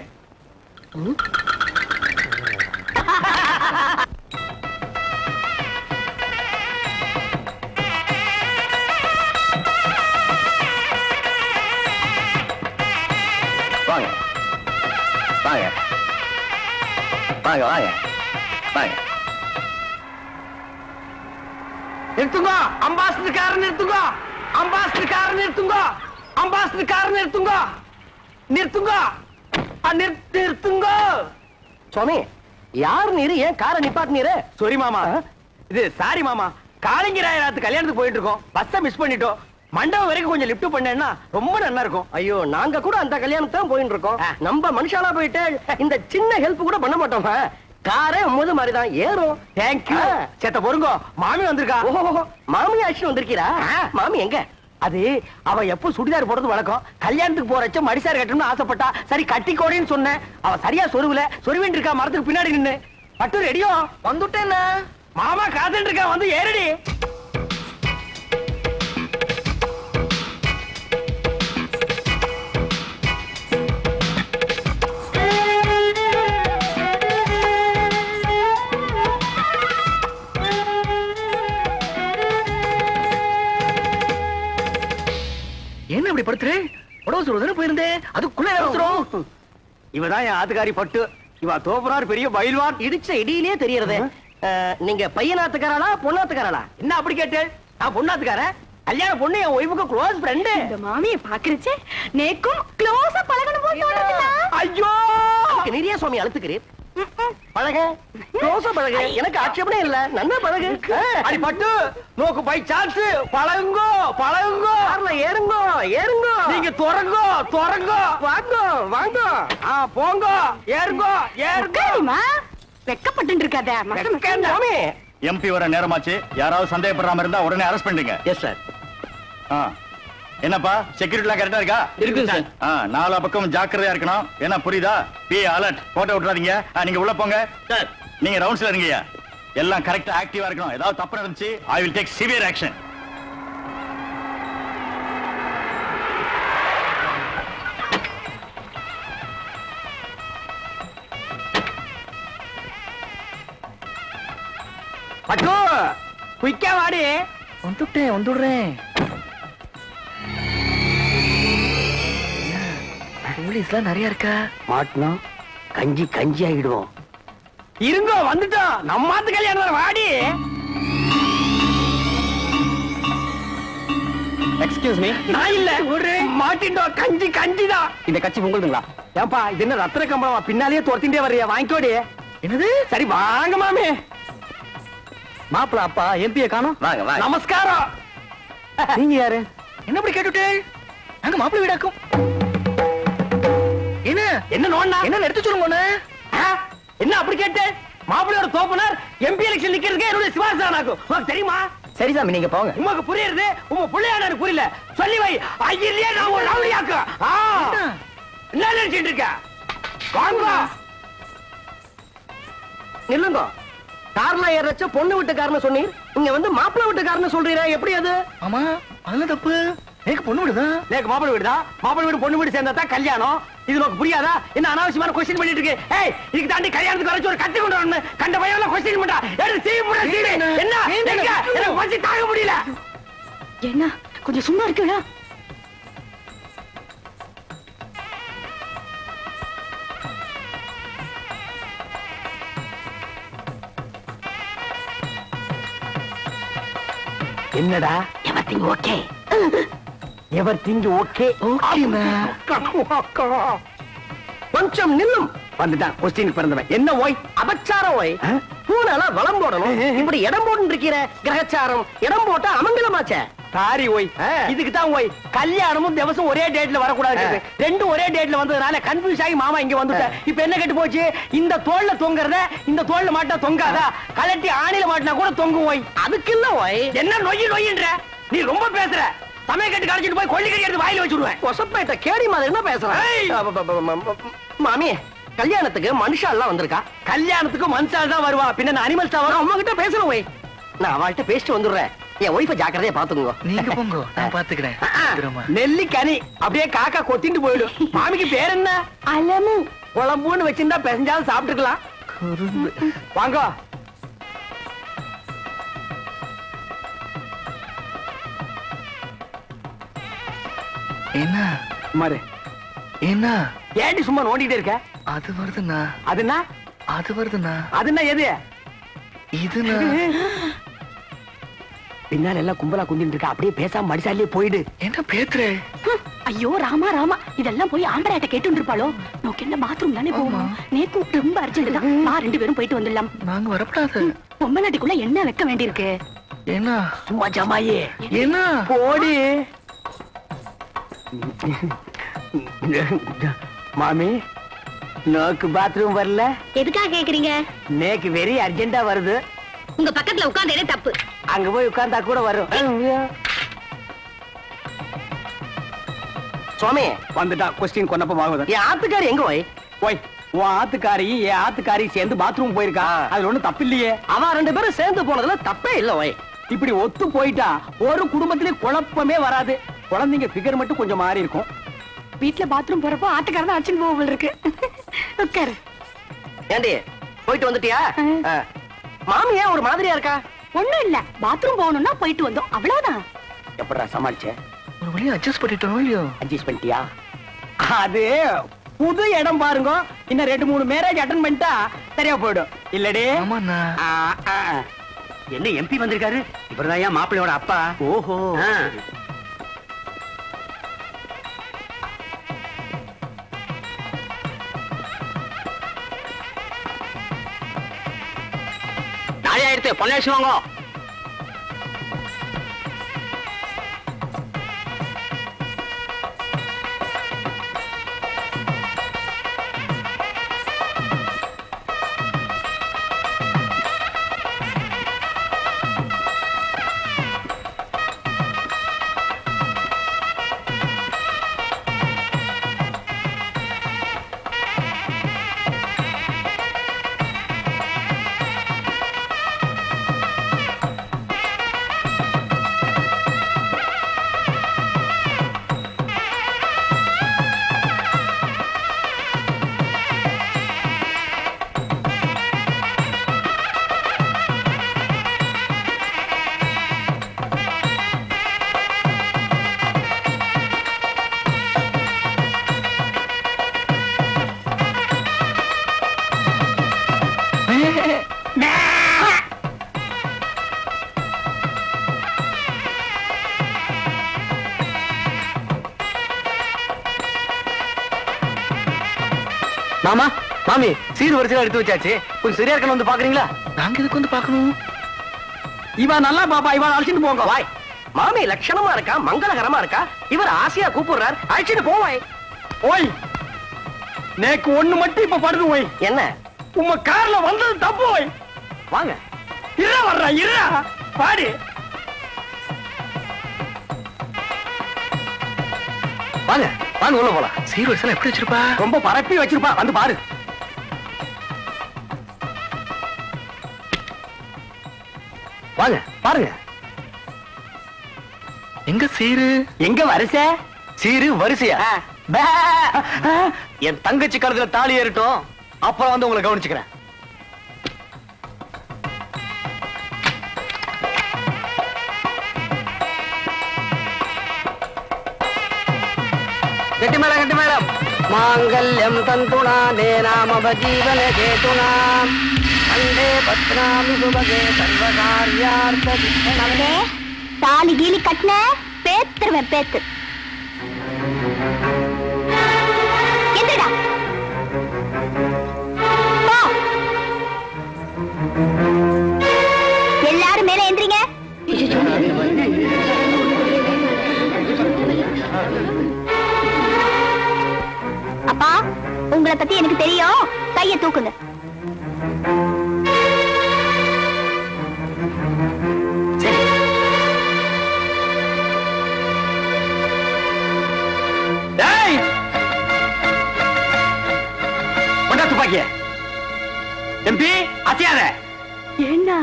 வாங்க வாங்க வாங்க வாங்க வாங்க. நிறுத்துங்க அம்பாசிடர் கார், நிறுத்துங்க அம்பாசிடர் கார், நிறுத்துங்க Bombast the car Nirtunga! Nirtunga! Nirtunga! Swami, Yar Niri, a car and Nipat Nire. Sorry, Mama. This is Sari Mama. Karangira at the Kalyan point to go. Pasta Misponito. Manda very when you live to Pandana, Roman and Narco. Ayo, Nanga Kura and the Kalyan term point to go. Number Manshala Poitel in the Chinna help put a Panamata. Kare, Mother Marida, Yero. Thank you. Chataburgo, Mammy on the car. Mammy, I should on the Kira. Mammy and get. Ade, our Yapu Sudar Borduaco, Kalyan to Boracha, Marisa Retuna Asapata, Sari Katikorin Sunna, our Saria Surula, Surivendrika, Martha Pinarine, but to radio, on the tenor, Mama Kazandrika on the air. What was the wind there? I took Clara. You were Adagari for two. You are over our period by one. You did say, Dinate here there. Ninga Payana the Karala, Puna the Karala. Napricated, Apuna the Gara. Alia Puna, we will close friend. The mommy, Pacrice, Neko, close up. Ayo, Canadians from Yalpigrid. Palaga, close up again. In a catch of Nella, Nana Palaga. I put no by chance. Palango, Palango, Yerango, Yerango, Ninga Torango, Torango, Wango, Wango, Ah, Pongo, Yergo, Yergo, Ma. The cup of Dindrika there, Madame Cammy. M P or an Eramachi, Yara Sunday Paramanda or an Araspending. Yes, sir. Ah, Enapa, security like a Darga. Ah, Nala Pacum Jacare Arcana, Enapurida, P. Alert, photo running here, and Yulaponga, sir, Ning rounds learning here. Yellow correct active Arcana, without apparently, I will take severe action. Pato, quick, eh? On to day, on to rain. Police land, Ariarka. Martna, Kanji, Kanji, I do. You go, Vandita, Namatakali and Vadi. Excuse me, Naila, Martin, Kanji, Kanjida. In the Kachimula. Yapa, dinner after a couple of Pinalia, Tortin, Devaria, Vanko day. In the Saribanga, Mame. Maplapa, M P A Kano? Namaskara. In here, in the brigade today. I'm a maple. In a nonna, in a letter to Mona. Ah, in the applicated maple or governor, M P A election, the Kirgay, Swazanago, Terima, Serisa Minipong, Mokapure, Umupulan and Purilla. Sullivan, I did our Laviaka. Ah, Nana Jindrika. Congo Nilungo. Carla, you are such a pony with the garment. So near, you are the mapla with the garment. So dear, I am pretty. Mama, all that up. Take pony with that. Take mapla with that. Mapla with pony with that. That Kalyano. This look pretty. That. In an hour, she must question me. Hey, this guy is Kalyan. The girl is cutting me down. Can't buy all the question me. That is same for same. Enna, enna. Enna, what is that? You are not. Enna, could you listen to me? Everything okay? Everything okay? Okay, man. Puncham Nilum. Pandita, question for the end of white. Abacharo, eh? Puna, Valambodal, but Yadambodan Rikira, Gracharum, Yadambota, Amangamacha. Tari way, eh? Is it that way? Kalyanum, there was a red dead Lavakura. Then to a red dead Lavana, confused Mama and you want to say, if I get Boje in the Tola Tonga, in the Tola Mata Tonga, Kalati Anila Tonga, other killer, then no, you know, you rumor Petra. I make a garden by calling it the Vilo. What's up with the carry mother? No Petra. Mammy, Kalyan at the game, Mansha Landrika, Kalyan to go Mansha in an animal tower among the peasant away. Now I'll paste on the red. Yeah, wait for Jacare Patungo. Nipungo, I'm particular. Nelly Canny, Abia Kaka Cotin to Bodo. Mammy Perena, I love. Well, I'm going to witch in the passengers after glass. Wanga Ena Mare Ena. Yeah, this woman wanted it. Other Verdana Adana Other Verdana Adana Yede Ethan. Pinna, all Kumbala Kundin, take a break. Pesa, Madisali, poide. Ena, Petre. ஐயோ ராமா ராமா இதெல்லாம் போய் ஆம்பராட்ட கேட்டுட்டு இருப்பாளோ நோக்கு என்ன பாத்ரூம் தானே போகணும் நீ கூப்பிட்டு ரொம்ப அர்ஜென்ட் தான் நான் ரெண்டு பேரும் போயிட்டு வந்துடலாம் நாங்க வரப்படாது பொம்மநாட்டிக்குள்ள என்ன வைக்க வேண்டியிருக்கு என்ன சும்மா ஜமாயே என்ன போடி மாமி நோக்கு பாத்ரூம் வரல எதுக்காக கேக்குறீங்க நேக்கு வெரி அர்ஜென்ட்டா வருது உங்க பக்கத்துல உட்கார்ந்ததே தப்பு அங்க போய் உட்கார்ந்தா கூட வரும் சுவாமி வந்துட்டா கொஸ்டின் கொன்னப்பமாகுது என் ஆத்துக்காரி எங்க போய் போய் உன் ஆத்துக்காரி என் ஆத்துக்காரி சேர்ந்து பாத்ரூம் போயிருக்கா அதுல ஒண்ணு தப்பு இல்லையே அவ ரெண்டு பேரும் சேர்ந்து போனதுல தப்பே இல்ல போய் இப்படி ஒத்து போயிட்டா ஒரு குடும்பத்திலே குழப்பமே வராது குழந்தைங்க பிகர் மட்டும் கொஞ்சம் மாறி இருக்கும் வீட்டுல பாத்ரூம் போறப்போ ஆத்துக்காரன் தான் அடிச்சுன்னு போக இருக்கு உட்காரு ஏண்டி போயிட்டு வந்துட்டியா மாமியா ஒரு மாதிரியா இருக்கா ஒண்ணும் இல்ல பாத்ரூம் போகணும்னா போயிட்டு வந்தோம் அவ்வளவுதான் எப்படா சமாளிச்சேன் ஒரு வழியை அட்ஜஸ்ட் பண்ணிட்டோம் இல்லையோ அட்ஜஸ்ட் பண்ணிட்டியா அது புது இடம் பாருங்க இன்னும் ரெண்டு மூணு மேரேஜ் அட்டன் பண்ணிட்டா சரியா போயிடும் இல்லடி ஆமாண்ணா என்ன எம்பி வந்திருக்காரு இவர்தான் ஏன் மாப்பிள்ளையோட அப்பா ஓஹோ தாயா எடுத்து பொண்ணாச்சு வாங்க மாமா, மாமி, சீர் வரிசையில எடுத்து வச்சாச்சு. கொஞ்சம் சரியா இருக்கணும் வந்து பாக்குறீங்களா? நாங்க எதுக்கு வந்து பார்க்கணும்? இவா நல்லா பாப்பா, இவா அழைச்சிட்டு போங்க. வாய். மாமி லட்சணமா இருக்கா, மங்களகரமா இருக்கா. இவர் ஆசையா கூப்பிடுறார், அழைச்சிட்டு போவாய். ஓய். நேக்கு ஒண்ணு மட்டும் இப்ப படுது ஓய். என்ன? உம்ம கார்ல வந்தது தப்பு ஓய். வாங்க. இறா வர்றா, இறா. பாடு. வாங்க. வாங்க உள்ள போலாம். சீர் வரிசையில எப்படி வச்சிருப்பா? ரொம்ப பரப்பி வச்சிருப்பா. வந்து பாரு. வாங்க, பாருங்க. எங்க சீரு? எங்க வரிசை? சீரு வரிசையா? என் தங்கச்சி கழுத்துல தாலி ஏறிட்டோம். அப்புறம் வந்து உங்களை கவனிச்சுக்கிறேன். கட்டி மேடம் கட்டி மேடம் மாங்கல்யம் தந்துனா நே நாம ஜீவன கேதுனா அண்டே பத்னாமி சுபகே சர்வகார்யார்த்த நம்மளே தாலி கீழி கட்டின பேத்துருவேன் பேத்து எந்திரடா எல்லாரும் மேல எந்திரிங்க அப்பா, உங்களை பத்தி எனக்கு தெரியும் கைய தூக்குங்க துப்பாக்கிய எம்பி அசையாத என்ன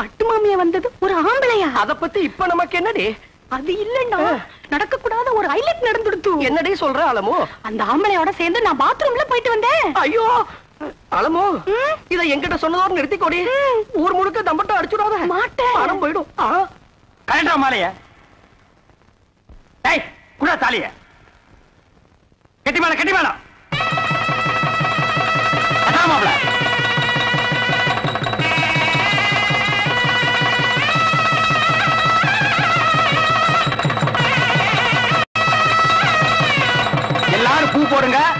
பட்டு மாமிய வந்தது ஒரு ஆம்பளையா அத பத்தி இப்ப நமக்கு என்னடி அது இல்லன்னா நடக்க கூடாத ஒரு ஐலட் நடந்துடுது என்னடே சொல்ற அலமோ அந்த ஆம்பளையோட சேர்ந்து நான் பாத்ரூம்ல போயிட்டு வந்தேன் ஐயோ அலமோ இத என்கிட்ட சொன்னதோட நிறுத்தி கொடி ஊர் முழுக்க தம்பட்ட அடிச்சுடாத மாட்டேன் பணம் போய்டும் கரெண்டா மாலைய டேய் குடா தாலிய கட்டி மேல கட்டி மேல அதாமாப்ள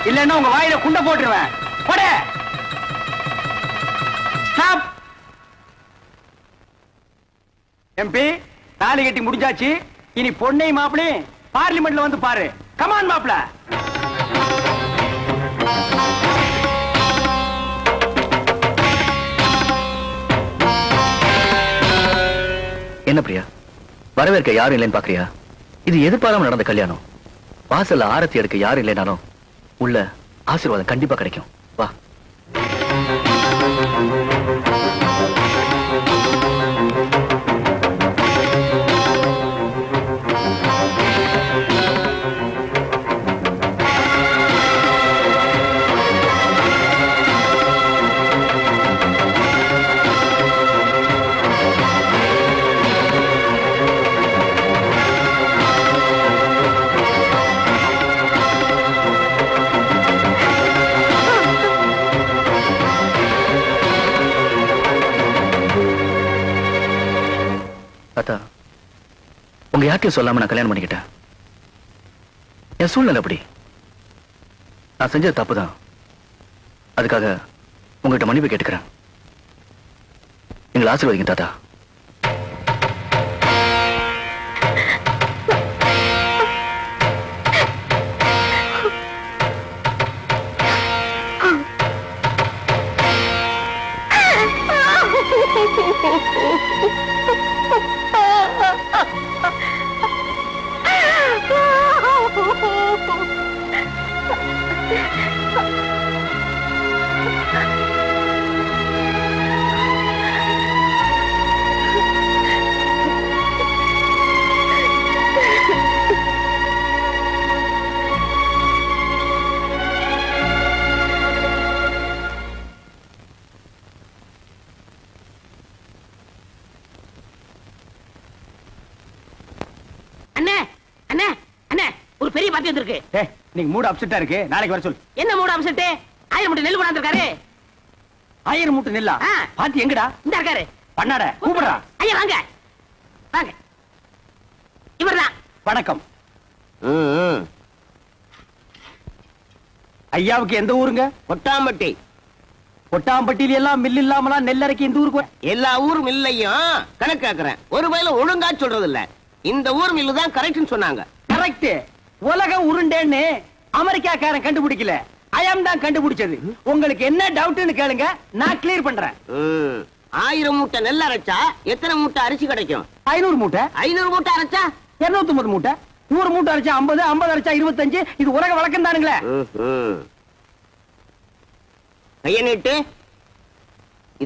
இல்லன்னா உங்க வாயில குண்ட போட்டுருவேன். போட. ஸ்டாப். எம்பி தாலி கட்டி முடிஞ்சாச்சு. இனி பொண்ணை மாப்பிளே பார்லிமெண்ட்ல வந்து பாரு. கமான் மாப்பிள. என்ன பிரியா, வரவேற்க யாரும் இல்லைன்னு பாக்குறியா? இது எதிர்பாராம நடந்த கல்யாணம். வாசல்ல ஆரத்தி எடுக்க யாரும் இல்லைனாலும் உள்ள ஆசீர்வாதம் கண்டிப்பா கிடைக்கும். வா. யார்கிட்ட சொல்லாம நான் கல்யாணம் பண்ணிக்கிட்டேன். என் சூழ்நிலை அப்படி. நான் செஞ்சது தப்புதான். அதுக்காக உங்ககிட்ட மன்னிப்பு கேட்டுக்கிறேன். எங்களை ஆசீர்வாதிங்க தாத்தா. நீங்க மூட அப்செட்டா இருக்கு. நாளைக்கு வர சொல்லு. என்ன மூட அப்செட்? ஆயிரம் மூட்டை நெல் கொண்டாந்து இருக்காரு. ஆயிரம் மூட்டை நெல்லா? பாத்தி எங்கடா? இந்த இருக்காரு. பண்ணாட கூப்பிடுறா. ஐயா வாங்க வாங்க. இவர்தான். வணக்கம். ஐயாவுக்கு எந்த ஊருங்க? கொட்டாம்பட்டி. கொட்டாம்பட்டியில எல்லாம் மில் இல்லாம நெல் அரைக்க இந்த ஊருக்கு எல்லா ஊரும் இல்லையும் கணக்காக்குறேன். ஒரு வயல ஒழுங்கா சொல்றது இல்ல. இந்த ஊர் மில்லு தான் கரெக்ட்னு சொன்னாங்க. கரெக்ட். உலகம் உருண்டேன்னு அமெரிக்காக்காரன் கண்டுபிடிக்கல, ஐயம் தான் கண்டுபிடிச்சது. உங்களுக்கு என்ன டவுட்னு கேளுங்க, நான் கிளியர் பண்றேன். ஆயிரம் மூட்டை நெல் அரைச்சா எத்தனை மூட்டை அரிசி கிடைக்கும்? ஐநூறு மூட்டை. ஐநூறு மூட்டை அரைச்சா இருநூத்தி ஐம்பது மூட்டை. நூறு மூட்டை அரைச்சா ஐம்பது. ஐம்பது அரைச்சா இருபத்தஞ்சு. இது உலக வழக்கம் தானுங்களே. கைய நீட்டு.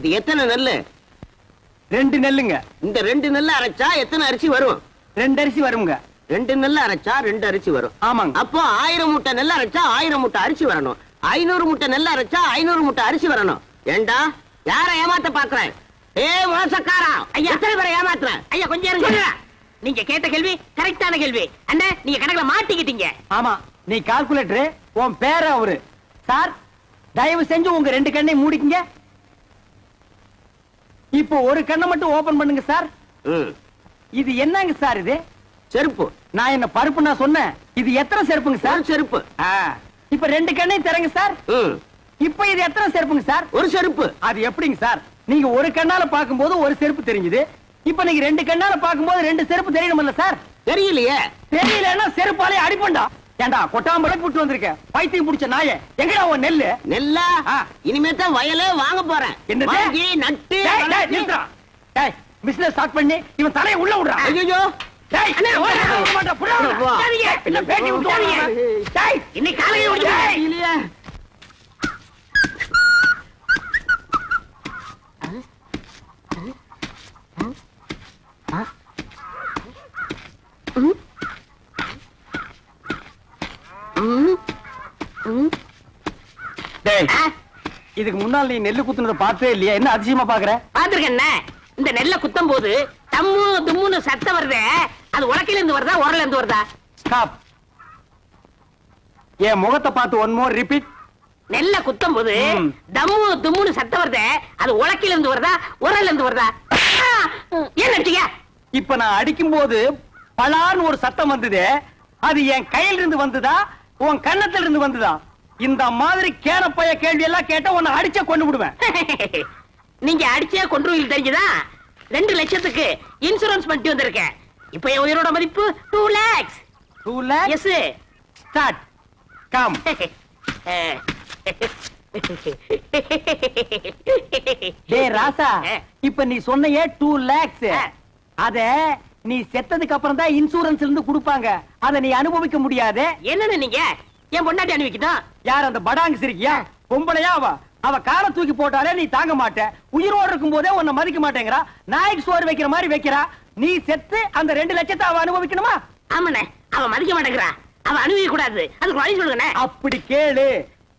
இது எத்தனை நெல்லு? ரெண்டு நெல்லுங்க. இந்த ரெண்டு நெல்லு அரைச்சா எத்தனை அரிசி வரும்? ரெண்டு அரிசி வருங்க. ரெண்டு நெல் அரைச்சா ரெண்டு அரிசி வரும். ஆமாங்க. அப்போ ஆயிரம் மூட்டை நெல் அரைச்சா ஆயிரம் மூட்டை அரிசி வரணும். ஐநூறு மூட்டை நெல் அரைச்சா ஐநூறு மூட்டை அரிசி வரணும். ஏண்டா யார ஏமாத்த பாக்குறேன்? ஏ மோசக்காரா, ஐயா எத்தனை பேரை ஏமாத்துறேன்? ஐயா கொஞ்சம் இருங்க. நீங்க கேட்ட கேள்வி கரெக்டான கேள்வி. அண்ணா நீங்க கணக்குல மாட்டிக்கிட்டீங்க. ஆமா, நீ கால்குலேட்டரு. உன் பேர அவரு. சார் தயவு செஞ்சு உங்க ரெண்டு கண்ணை மூடிக்கங்க. இப்போ ஒரு கண்ணை மட்டும் ஓபன் பண்ணுங்க சார். இது என்னங்க சார்? இது செருப்பு. நான் என்ன பருப்பு நான் சொன்னேன்? இது எத்தனை செருப்புங்க சார்? செருப்பு. இப்ப ரெண்டு கண்ணையும் திறங்க சார். இப்ப இது எத்தனை செருப்புங்க சார்? ஒரு செருப்பு. அது எப்படிங்க சார்? நீங்க ஒரு கண்ணால பாக்கும்போது ஒரு செருப்பு தெரிஞ்சது. இப்ப நீங்க ரெண்டு கண்ணால பாக்கும்போது ரெண்டு செருப்பு தெரியணும்ல சார்? தெரியலையே. தெரியலன்னா செருப்பாலே அடிப்பண்டா. ஏண்டா கொட்டாம்பழம் புட்டு வந்திருக்க பைத்தியம் புடிச்ச நாயே. எங்கடா உன் நெல்லு? நெல்லா இனிமே தான் வயலே வாங்க போறேன். பிசினஸ் ஸ்டார்ட் பண்ணி இவன் தலையை உள்ள விடுறான். ஐயோ டேய் அண்ணே ஓடா மாட்ட புறா. சரிங்க என்ன பேட்டி விட்டாங்க? டேய் இன்னி காலையில ஓடிச்சு இல்லையா? ஆ ம். டேய் இதுக்கு முன்னால நீ நெல் குத்துனத பார்த்தே இல்லையா? என்ன அதிசயமா பாக்குற? பாத்துர்க்க அண்ணே. இந்த நெல்ல குத்தும் போது தம்மு தும்முன்னு சத்தம் வருதே, அது உலக்கையில இருந்து வருதா உரல இருந்து வருதா? ஸ்டாப். என் முகத்தை பார்த்து ஒன் மோர் ரிப்பீட். நெல்ல குத்தும் போது தம்மு தும்முன்னு சத்தம் வருதே, அது உலக்கையில இருந்து வருதா உரல இருந்து வருதா? ஏன் நடிச்சீங்க? இப்ப நான் அடிக்கும் போது பலான்னு ஒரு சத்தம் வந்தது, அது என் கையில இருந்து வந்ததா உன் கண்ணத்துல இருந்து வந்ததா? இந்த மாதிரி கேனப்பைய கேள்வி எல்லாம் கேட்டா உன்னை அடிச்சே கொண்டு விடுவேன். நீங்க அடிச்சே கொண்டு தெரிஞ்சதா? ரெண்டு லட்சத்துக்கு இன்சூரன்ஸ் பண்ணி வந்திருக்கேன். இப்போ என் உயிரோட மதிப்பு two lakhs. Two lakhs start come. டேய் ராசா, இப்போ நீ சொன்னையே டூ லேக்ஸ். அத நீ செத்ததுக்கு அப்புறம் தான் இன்சூரன்ஸ்ல இருந்து கொடுப்பாங்க. அதை நீ அனுபவிக்க முடியாது. என்னன்னு நீங்க என் பொண்டாட்டி அனுபவிக்கணும்? யார் அந்த படாங்கு சிரிக்கியா? பொம்பளையா அவ? அவ காலை தூக்கி போட்டாலே நீ தாங்க மாட்ட. உயிரோடு இருக்கும் போதே உன்னை மதிக்க மாட்டேங்கிறா. நாய்க்கு சோறு வைக்கிற மாதிரி வைக்கிறா. நீ செத்து அந்த ரெண்டு லட்சத்தை அவ அனுபவிக்கணுமா? ஆமாண்ணே, அவ மதிக்க மாட்டேங்கிறா. அவ அனுபவிக்க கூடாது, அதுக்கு வழி சொல்லுங்கண்ணே. அப்படி கேளு,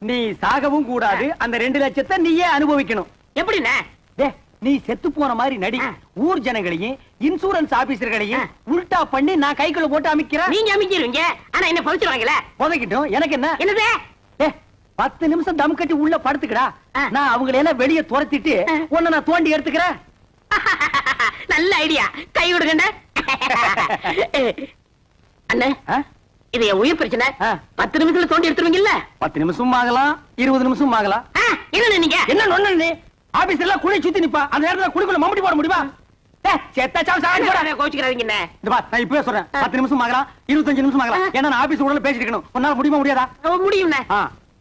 நீ சாகவும் கூடாது, அந்த ரெண்டு லட்சத்தை நீயே அனுபவிக்கணும். எப்படிண்ணே? நீ செத்து போன மாதிரி நடி. ஊர் ஜனங்களையும் இன்சூரன்ஸ் ஆபீசர்களையும் உல்டா பண்ணி நான் கைக்குள்ள போட்டு அமைக்கிறேன். நீங்க அமைக்கிறீங்க, ஆனா என்ன புதைச்சிடுவாங்களே. புதைக்கிட்டோம், எனக்கு என்ன? என்னது? பத்து நிமிஷம் தம் கட்டி உள்ள படுத்துக்கடா. நான் அவங்களை எல்லாம் வெளியே துரத்திட்டு உன்னை நான் தோண்டி எடுத்துக்கிறேன். நல்ல ஐடியா, கை விடுங்க அண்ணே. இது என் உயிர் பிரச்சனை. பத்து நிமிஷத்துல தோண்டி எடுத்துருவீங்கல்ல? பத்து நிமிஷம் ஆகலாம், இருபது நிமிஷம் ஆகலாம். என்ன நீங்க என்ன ஒண்ணு? ஆபீஸ்லாம் குளி சுத்தி நிப்பா. அந்த நேரத்துல குளிக்குள்ள மம்படி போட முடியுமா? செத்த சாவு சாடி போறானே, கோச்சிக்கிறாதீங்க. இந்த பா, நான் இப்பவே சொல்றேன், பத்து நிமிஷம் ஆகலாம், இருபத்தஞ்சு நிமிஷம் ஆகலாம். ஏன்னா நான் ஆபீஸ் உடனே பேசிட்டு இருக்கணும். உன்னால முடியுமா முடியாதா? முடியும்ண்ணே.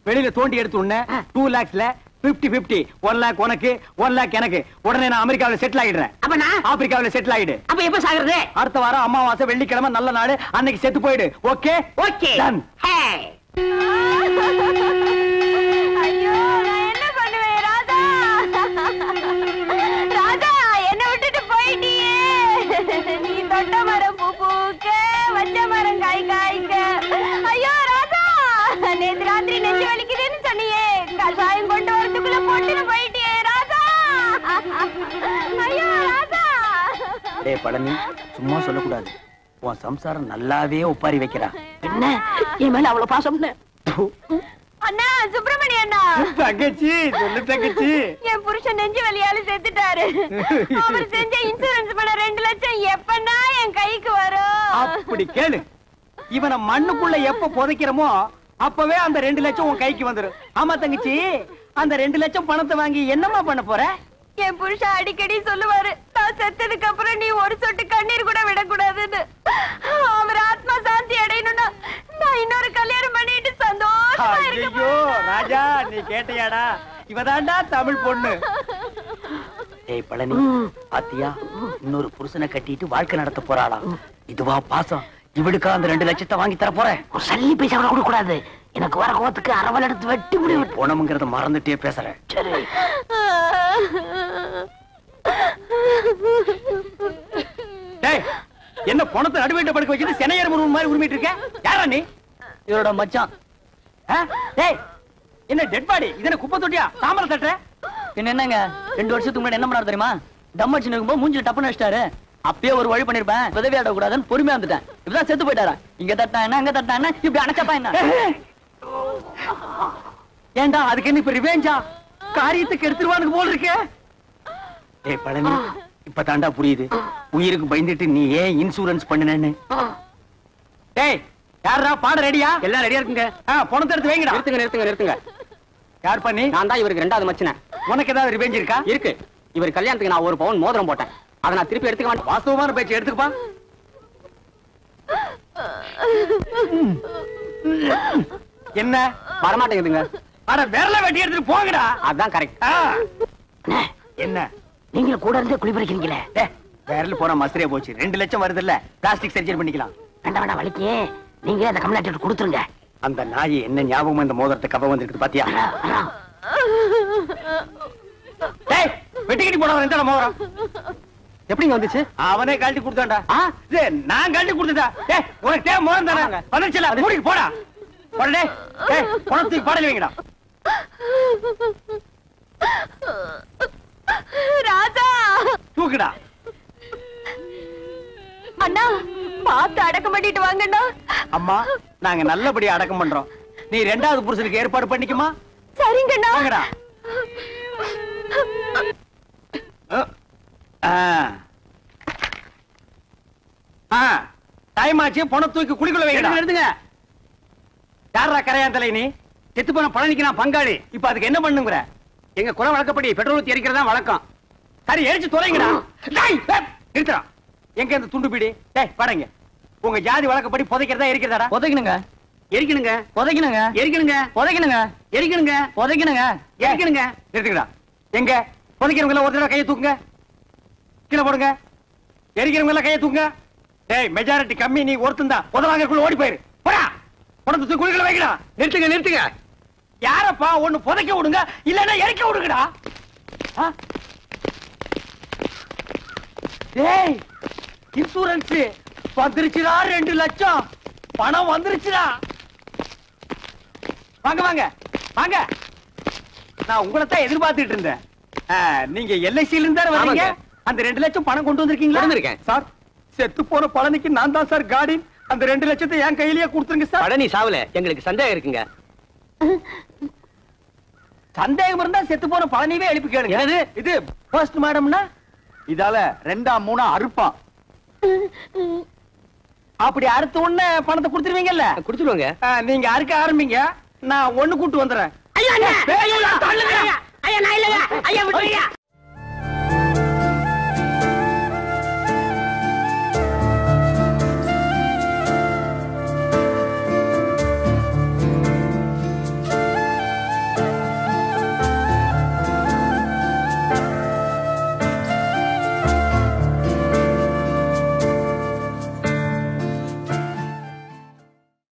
வெளியில தோண்டி எடுத்து உடனே டூ லேக்ஸ்ல பிப்டி பிப்டி, ஒன் லேக் உனக்கு, ஒன் லேக் எனக்கு. உடனே நான் அமெரிக்காவில செட்டில் ஆயிடுறேன். அப்ப நான் ஆப்பிரிக்காவில செட்டில் ஆயிடு. அப்ப எப்ப சாகுறது? அடுத்த வாரம் அமாவாசை வெள்ளிக்கிழமை, நல்ல நாடு, அன்னைக்கு செத்து போயிடு. ஓகே? ஓகே. டன். ஹே, ஐயோ நான் என்ன பண்ணுவேன் ராதா? ராதா என்ன விட்டுட்டு போயிட்டியே. நீ தொட்ட மரம் பூ பூக்க, வச்ச மரம் காய் காய்க்க. ஐயோ ராதா, நேத்து ராத்திரி நெஞ்சு வலிக்குதுன்னு சொன்னியே, கஷாயம் கொண்டு வரதுக்குள்ள போட்டுன்னு போயிட்டியே ராதா. ஐயோ ராதா. டேய் பழனி, சும்மா சொல்லக்கூடாது. உன் சம்சாரம் நல்லாவே ஒப்பாரி வைக்கிறா. என்ன என் மேல அவ்வளவு பாசம்னு? அண்ணா சுப்பிரமணி அண்ணா. தங்கச்சி சொல்லு தங்கச்சி. என் புருஷன் நெஞ்சு வலியால செத்துட்டாரு. அவர் செஞ்ச இன்சூரன்ஸ் பணம் ரெண்டு லட்சம் எப்பன்னா என் கைக்கு வரும்? அப்படி கேளு, இவனை மண்ணுக்குள்ள எப்ப புதைக்கிறோமோ அப்பவே அந்த ரெண்டு லட்சம் உன் கைக்கு வந்துடும். ஆமா தங்கச்சி, அந்த ரெண்டு லட்சம் பணத்தை வாங்கி என்னமா பண்ண போற? என் புருஷ அடிக்கடி சொல்லுவாரு, நான் செத்ததுக்கு அப்புறம் நீ ஒரு சொட்டு கண்ணீர் கூட விடக்கூடாதுன்னு. அவர் ஆத்மா சாந்தி அடையணும்னா நான் இன்னொரு கல்யாணம் பண்ணிட்டு சந்தோஷமா இருக்கேன். ராஜா நீ கேட்டியாடா, இவதாண்டா தமிழ் பொண்ணு. ஏய் பழனி, பாத்தியா இன்னொரு புருஷனை கட்டிட்டு வாழ்க்கை நடத்த போறாளா? இதுவா பாசம்? இவளுக்கு அந்த ரெண்டு லட்சத்தை வாங்கி தர போறேன். ஒரு சல்லி பைசா கூட கொடுக்க கூடாது. எனக்கு வர கோவத்துக்கு அரவல் எடுத்து வெட்டி முடிவு போனோம்ங்கறத மறந்துட்டே பேசுறேன். சரி டேய், என்ன பணத்தை நடுவேட்ட படுக்க வச்சிட்டு செனையர் முருகன் மாதிரி உரிமிட்டு இருக்க? யாரா நீ? இவரோட மச்சான். டேய் என்ன டெட் பாடி? இதென குப்பை தொட்டியா? தாமரை தட்டற பின்ன என்னங்க? ரெண்டு வருஷத்துக்கு முன்னாடி என்ன பண்ணாரு தெரியுமா? தம் அடிச்சு நிக்கும்போது மூஞ்சில டப்புன்னு அடிச்சிட்டாரு. அப்பயே ஒரு வழி பண்ணிருப்பேன், உதவி ஆடக்கூடாதுன்னு பொறுமையா வந்துட்டேன். இப்பதான் செத்து போயிட்டாரா? இங்க தட்டா என்ன, அங்க தட்டா என்ன, இப்படி அணைச்சப்பா என்ன? ஏண்டா அதுக்கு என்ன இப்ப ரிவேஞ்சா? காரியத்துக்கு எடுத்துருவானுக்கு போல் இருக்கே. ஏய் பழனி, இப்ப தாண்டா புரியுது உயிருக்கு பயந்துட்டு நீ ஏன் இன்சூரன்ஸ் பண்ணுனேன்னு. டேய் யாரா பாட ரெடியா? எல்லாம் ரெடியா இருக்குங்க. பணத்தை எடுத்து வைங்கடா. நிறுத்துங்க நிறுத்துங்க நிறுத்துங்க. யார் பண்ணி? நான் தான் இவருக்கு ரெண்டாவது மச்சனேன். உனக்கு ஏதாவது ரிவேஞ்ச் இருக்கா? இருக்கு. இவர் கல்யாணத்துக்கு நான் ஒரு பவுன் மோதிரம் போட்டேன். அதை நான் திருப்பி எடுத்துக்க. வாஸ்தவமான பேச்சு எடுத்துக்கப்பா. என்ன வரமாட்டேங்குதுங்க? ஆனா விரல வெட்டி எடுத்துட்டு போங்கடா. அதான் கரெக்ட். என்ன நீங்க கூட இருந்து குளிப்பறிக்கிறீங்களே? விரல் போற மசரியா போச்சு. ரெண்டு லட்சம் வருது இல்ல, பிளாஸ்டிக் சர்ஜரி பண்ணிக்கலாம். வேண்டாம் வேண்டாம் வலிக்கே, நீங்க அந்த கம்ப்ளைண்ட் கொடுத்துருங்க. அந்த நாய் என்ன ஞாபகமா இந்த மோதிரத்தை கவ வந்துருக்கு பாத்தியா? வெட்டிக்கிட்டு போனவன் எந்த மோதிரம் எப்படிங்க வந்துச்சு? அவனே கழட்டி கொடுத்தான்டா. நான் கழட்டி கொடுத்தா? உனக்கு தேவை மோரம் தானாங்க வந்துருச்சுல, அது மூடிக்கு போடா. உடனே பணத்துக்கு பாடல் வைங்கடா. ராஜா தூக்குடா. அண்ணா பார்த்து அடக்கம் பண்ணிட்டு வாங்கண்ணா. அம்மா நாங்க நல்லபடியா அடக்கம் பண்றோம். நீ ரெண்டாவது புருஷனுக்கு ஏற்பாடு பண்ணிக்குமா? சரிங்கண்ணா. வாங்கடா. டைம் ஆச்சு, பணம் தூக்கி குளிக்குள்ள வைங்க. யாரா கரையாந்தலை நீ? செத்து போன பழனிக்கு நான் பங்காளி. இப்ப அதுக்கு என்ன பண்ணுங்கிற? எங்க குறை வழக்கப்படி பெட்ரோல் ஊத்தி எரிக்கிறதா வழக்கம். சரி எரிச்சு தொலைங்கடா. டேய் நிறுத்துடா. எங்க இந்த துண்டு பீடி? டேய் பாருங்க. உங்க ஜாதி வழக்கப்படி புதைக்கிறதா எரிக்கிறதாடா? புதைக்கணுங்க. எரிக்கணுங்க. புதைக்கணுங்க. எரிக்கணுங்க. புதைக்கணுங்க. எரிக்கணுங்க. புதைக்கணுங்க. எரிக்கணுங்க. நிறுத்துங்கடா. எங்க புதைக்கிறவங்க எல்லாம் ஒரு தடவை கையை தூக்குங்க. கீழே போடுங்க. எரிக்கிறவங்க எல்லாம் கையை தூக்குங்க. டேய் மெஜாரிட்டி கம்மி, நீ ஒருத்தன் தான். புதைவாங்கக்குள்ள ஓடி போயிரு. போடா. பணத்து குளிக்கல வைக்கடா. நிறுத்துங்க நிறுத்துங்க. யாரப்பா ஒண்ணு புதைக்க விடுங்க, இல்லன்னா இறக்க விடுங்கடா. டேய் இன்சூரன்ஸ் வந்துருச்சுடா, ரெண்டு லட்சம் பணம் வந்துருச்சுடா. வாங்க வாங்க வாங்க, நான் உங்களைத்தான் எதிர்பார்த்துட்டு இருந்தேன். நீங்க எல்ஐசியில இருந்தாரு வரீங்க, அந்த ரெண்டு லட்சம் பணம் கொண்டு வந்திருக்கீங்களா? சார் செத்து போற பழனிக்கு நான் தான் சார் காடி. அந்த ரெண்டு லட்சத்தை என் கையிலேயே கொடுத்துருங்க சார். பழனி சாவுல எங்களுக்கு சந்தேகம் இருக்குங்க. சந்தேகம் இருந்தா செத்து போற பழனியவே எழுப்பி கேளுங்க. இது ஃபர்ஸ்ட் மேடம்னா இதால ரெண்டா மூணா அறுப்பான். அப்படி அறுத்து ஒண்ணு பணத்தை கொடுத்துருவீங்கல்ல? கொடுத்துருவாங்க. நீங்க அறுக்க ஆரம்பிங்க, நான் ஒண்ணு கூட்டு வந்துடுறேன்.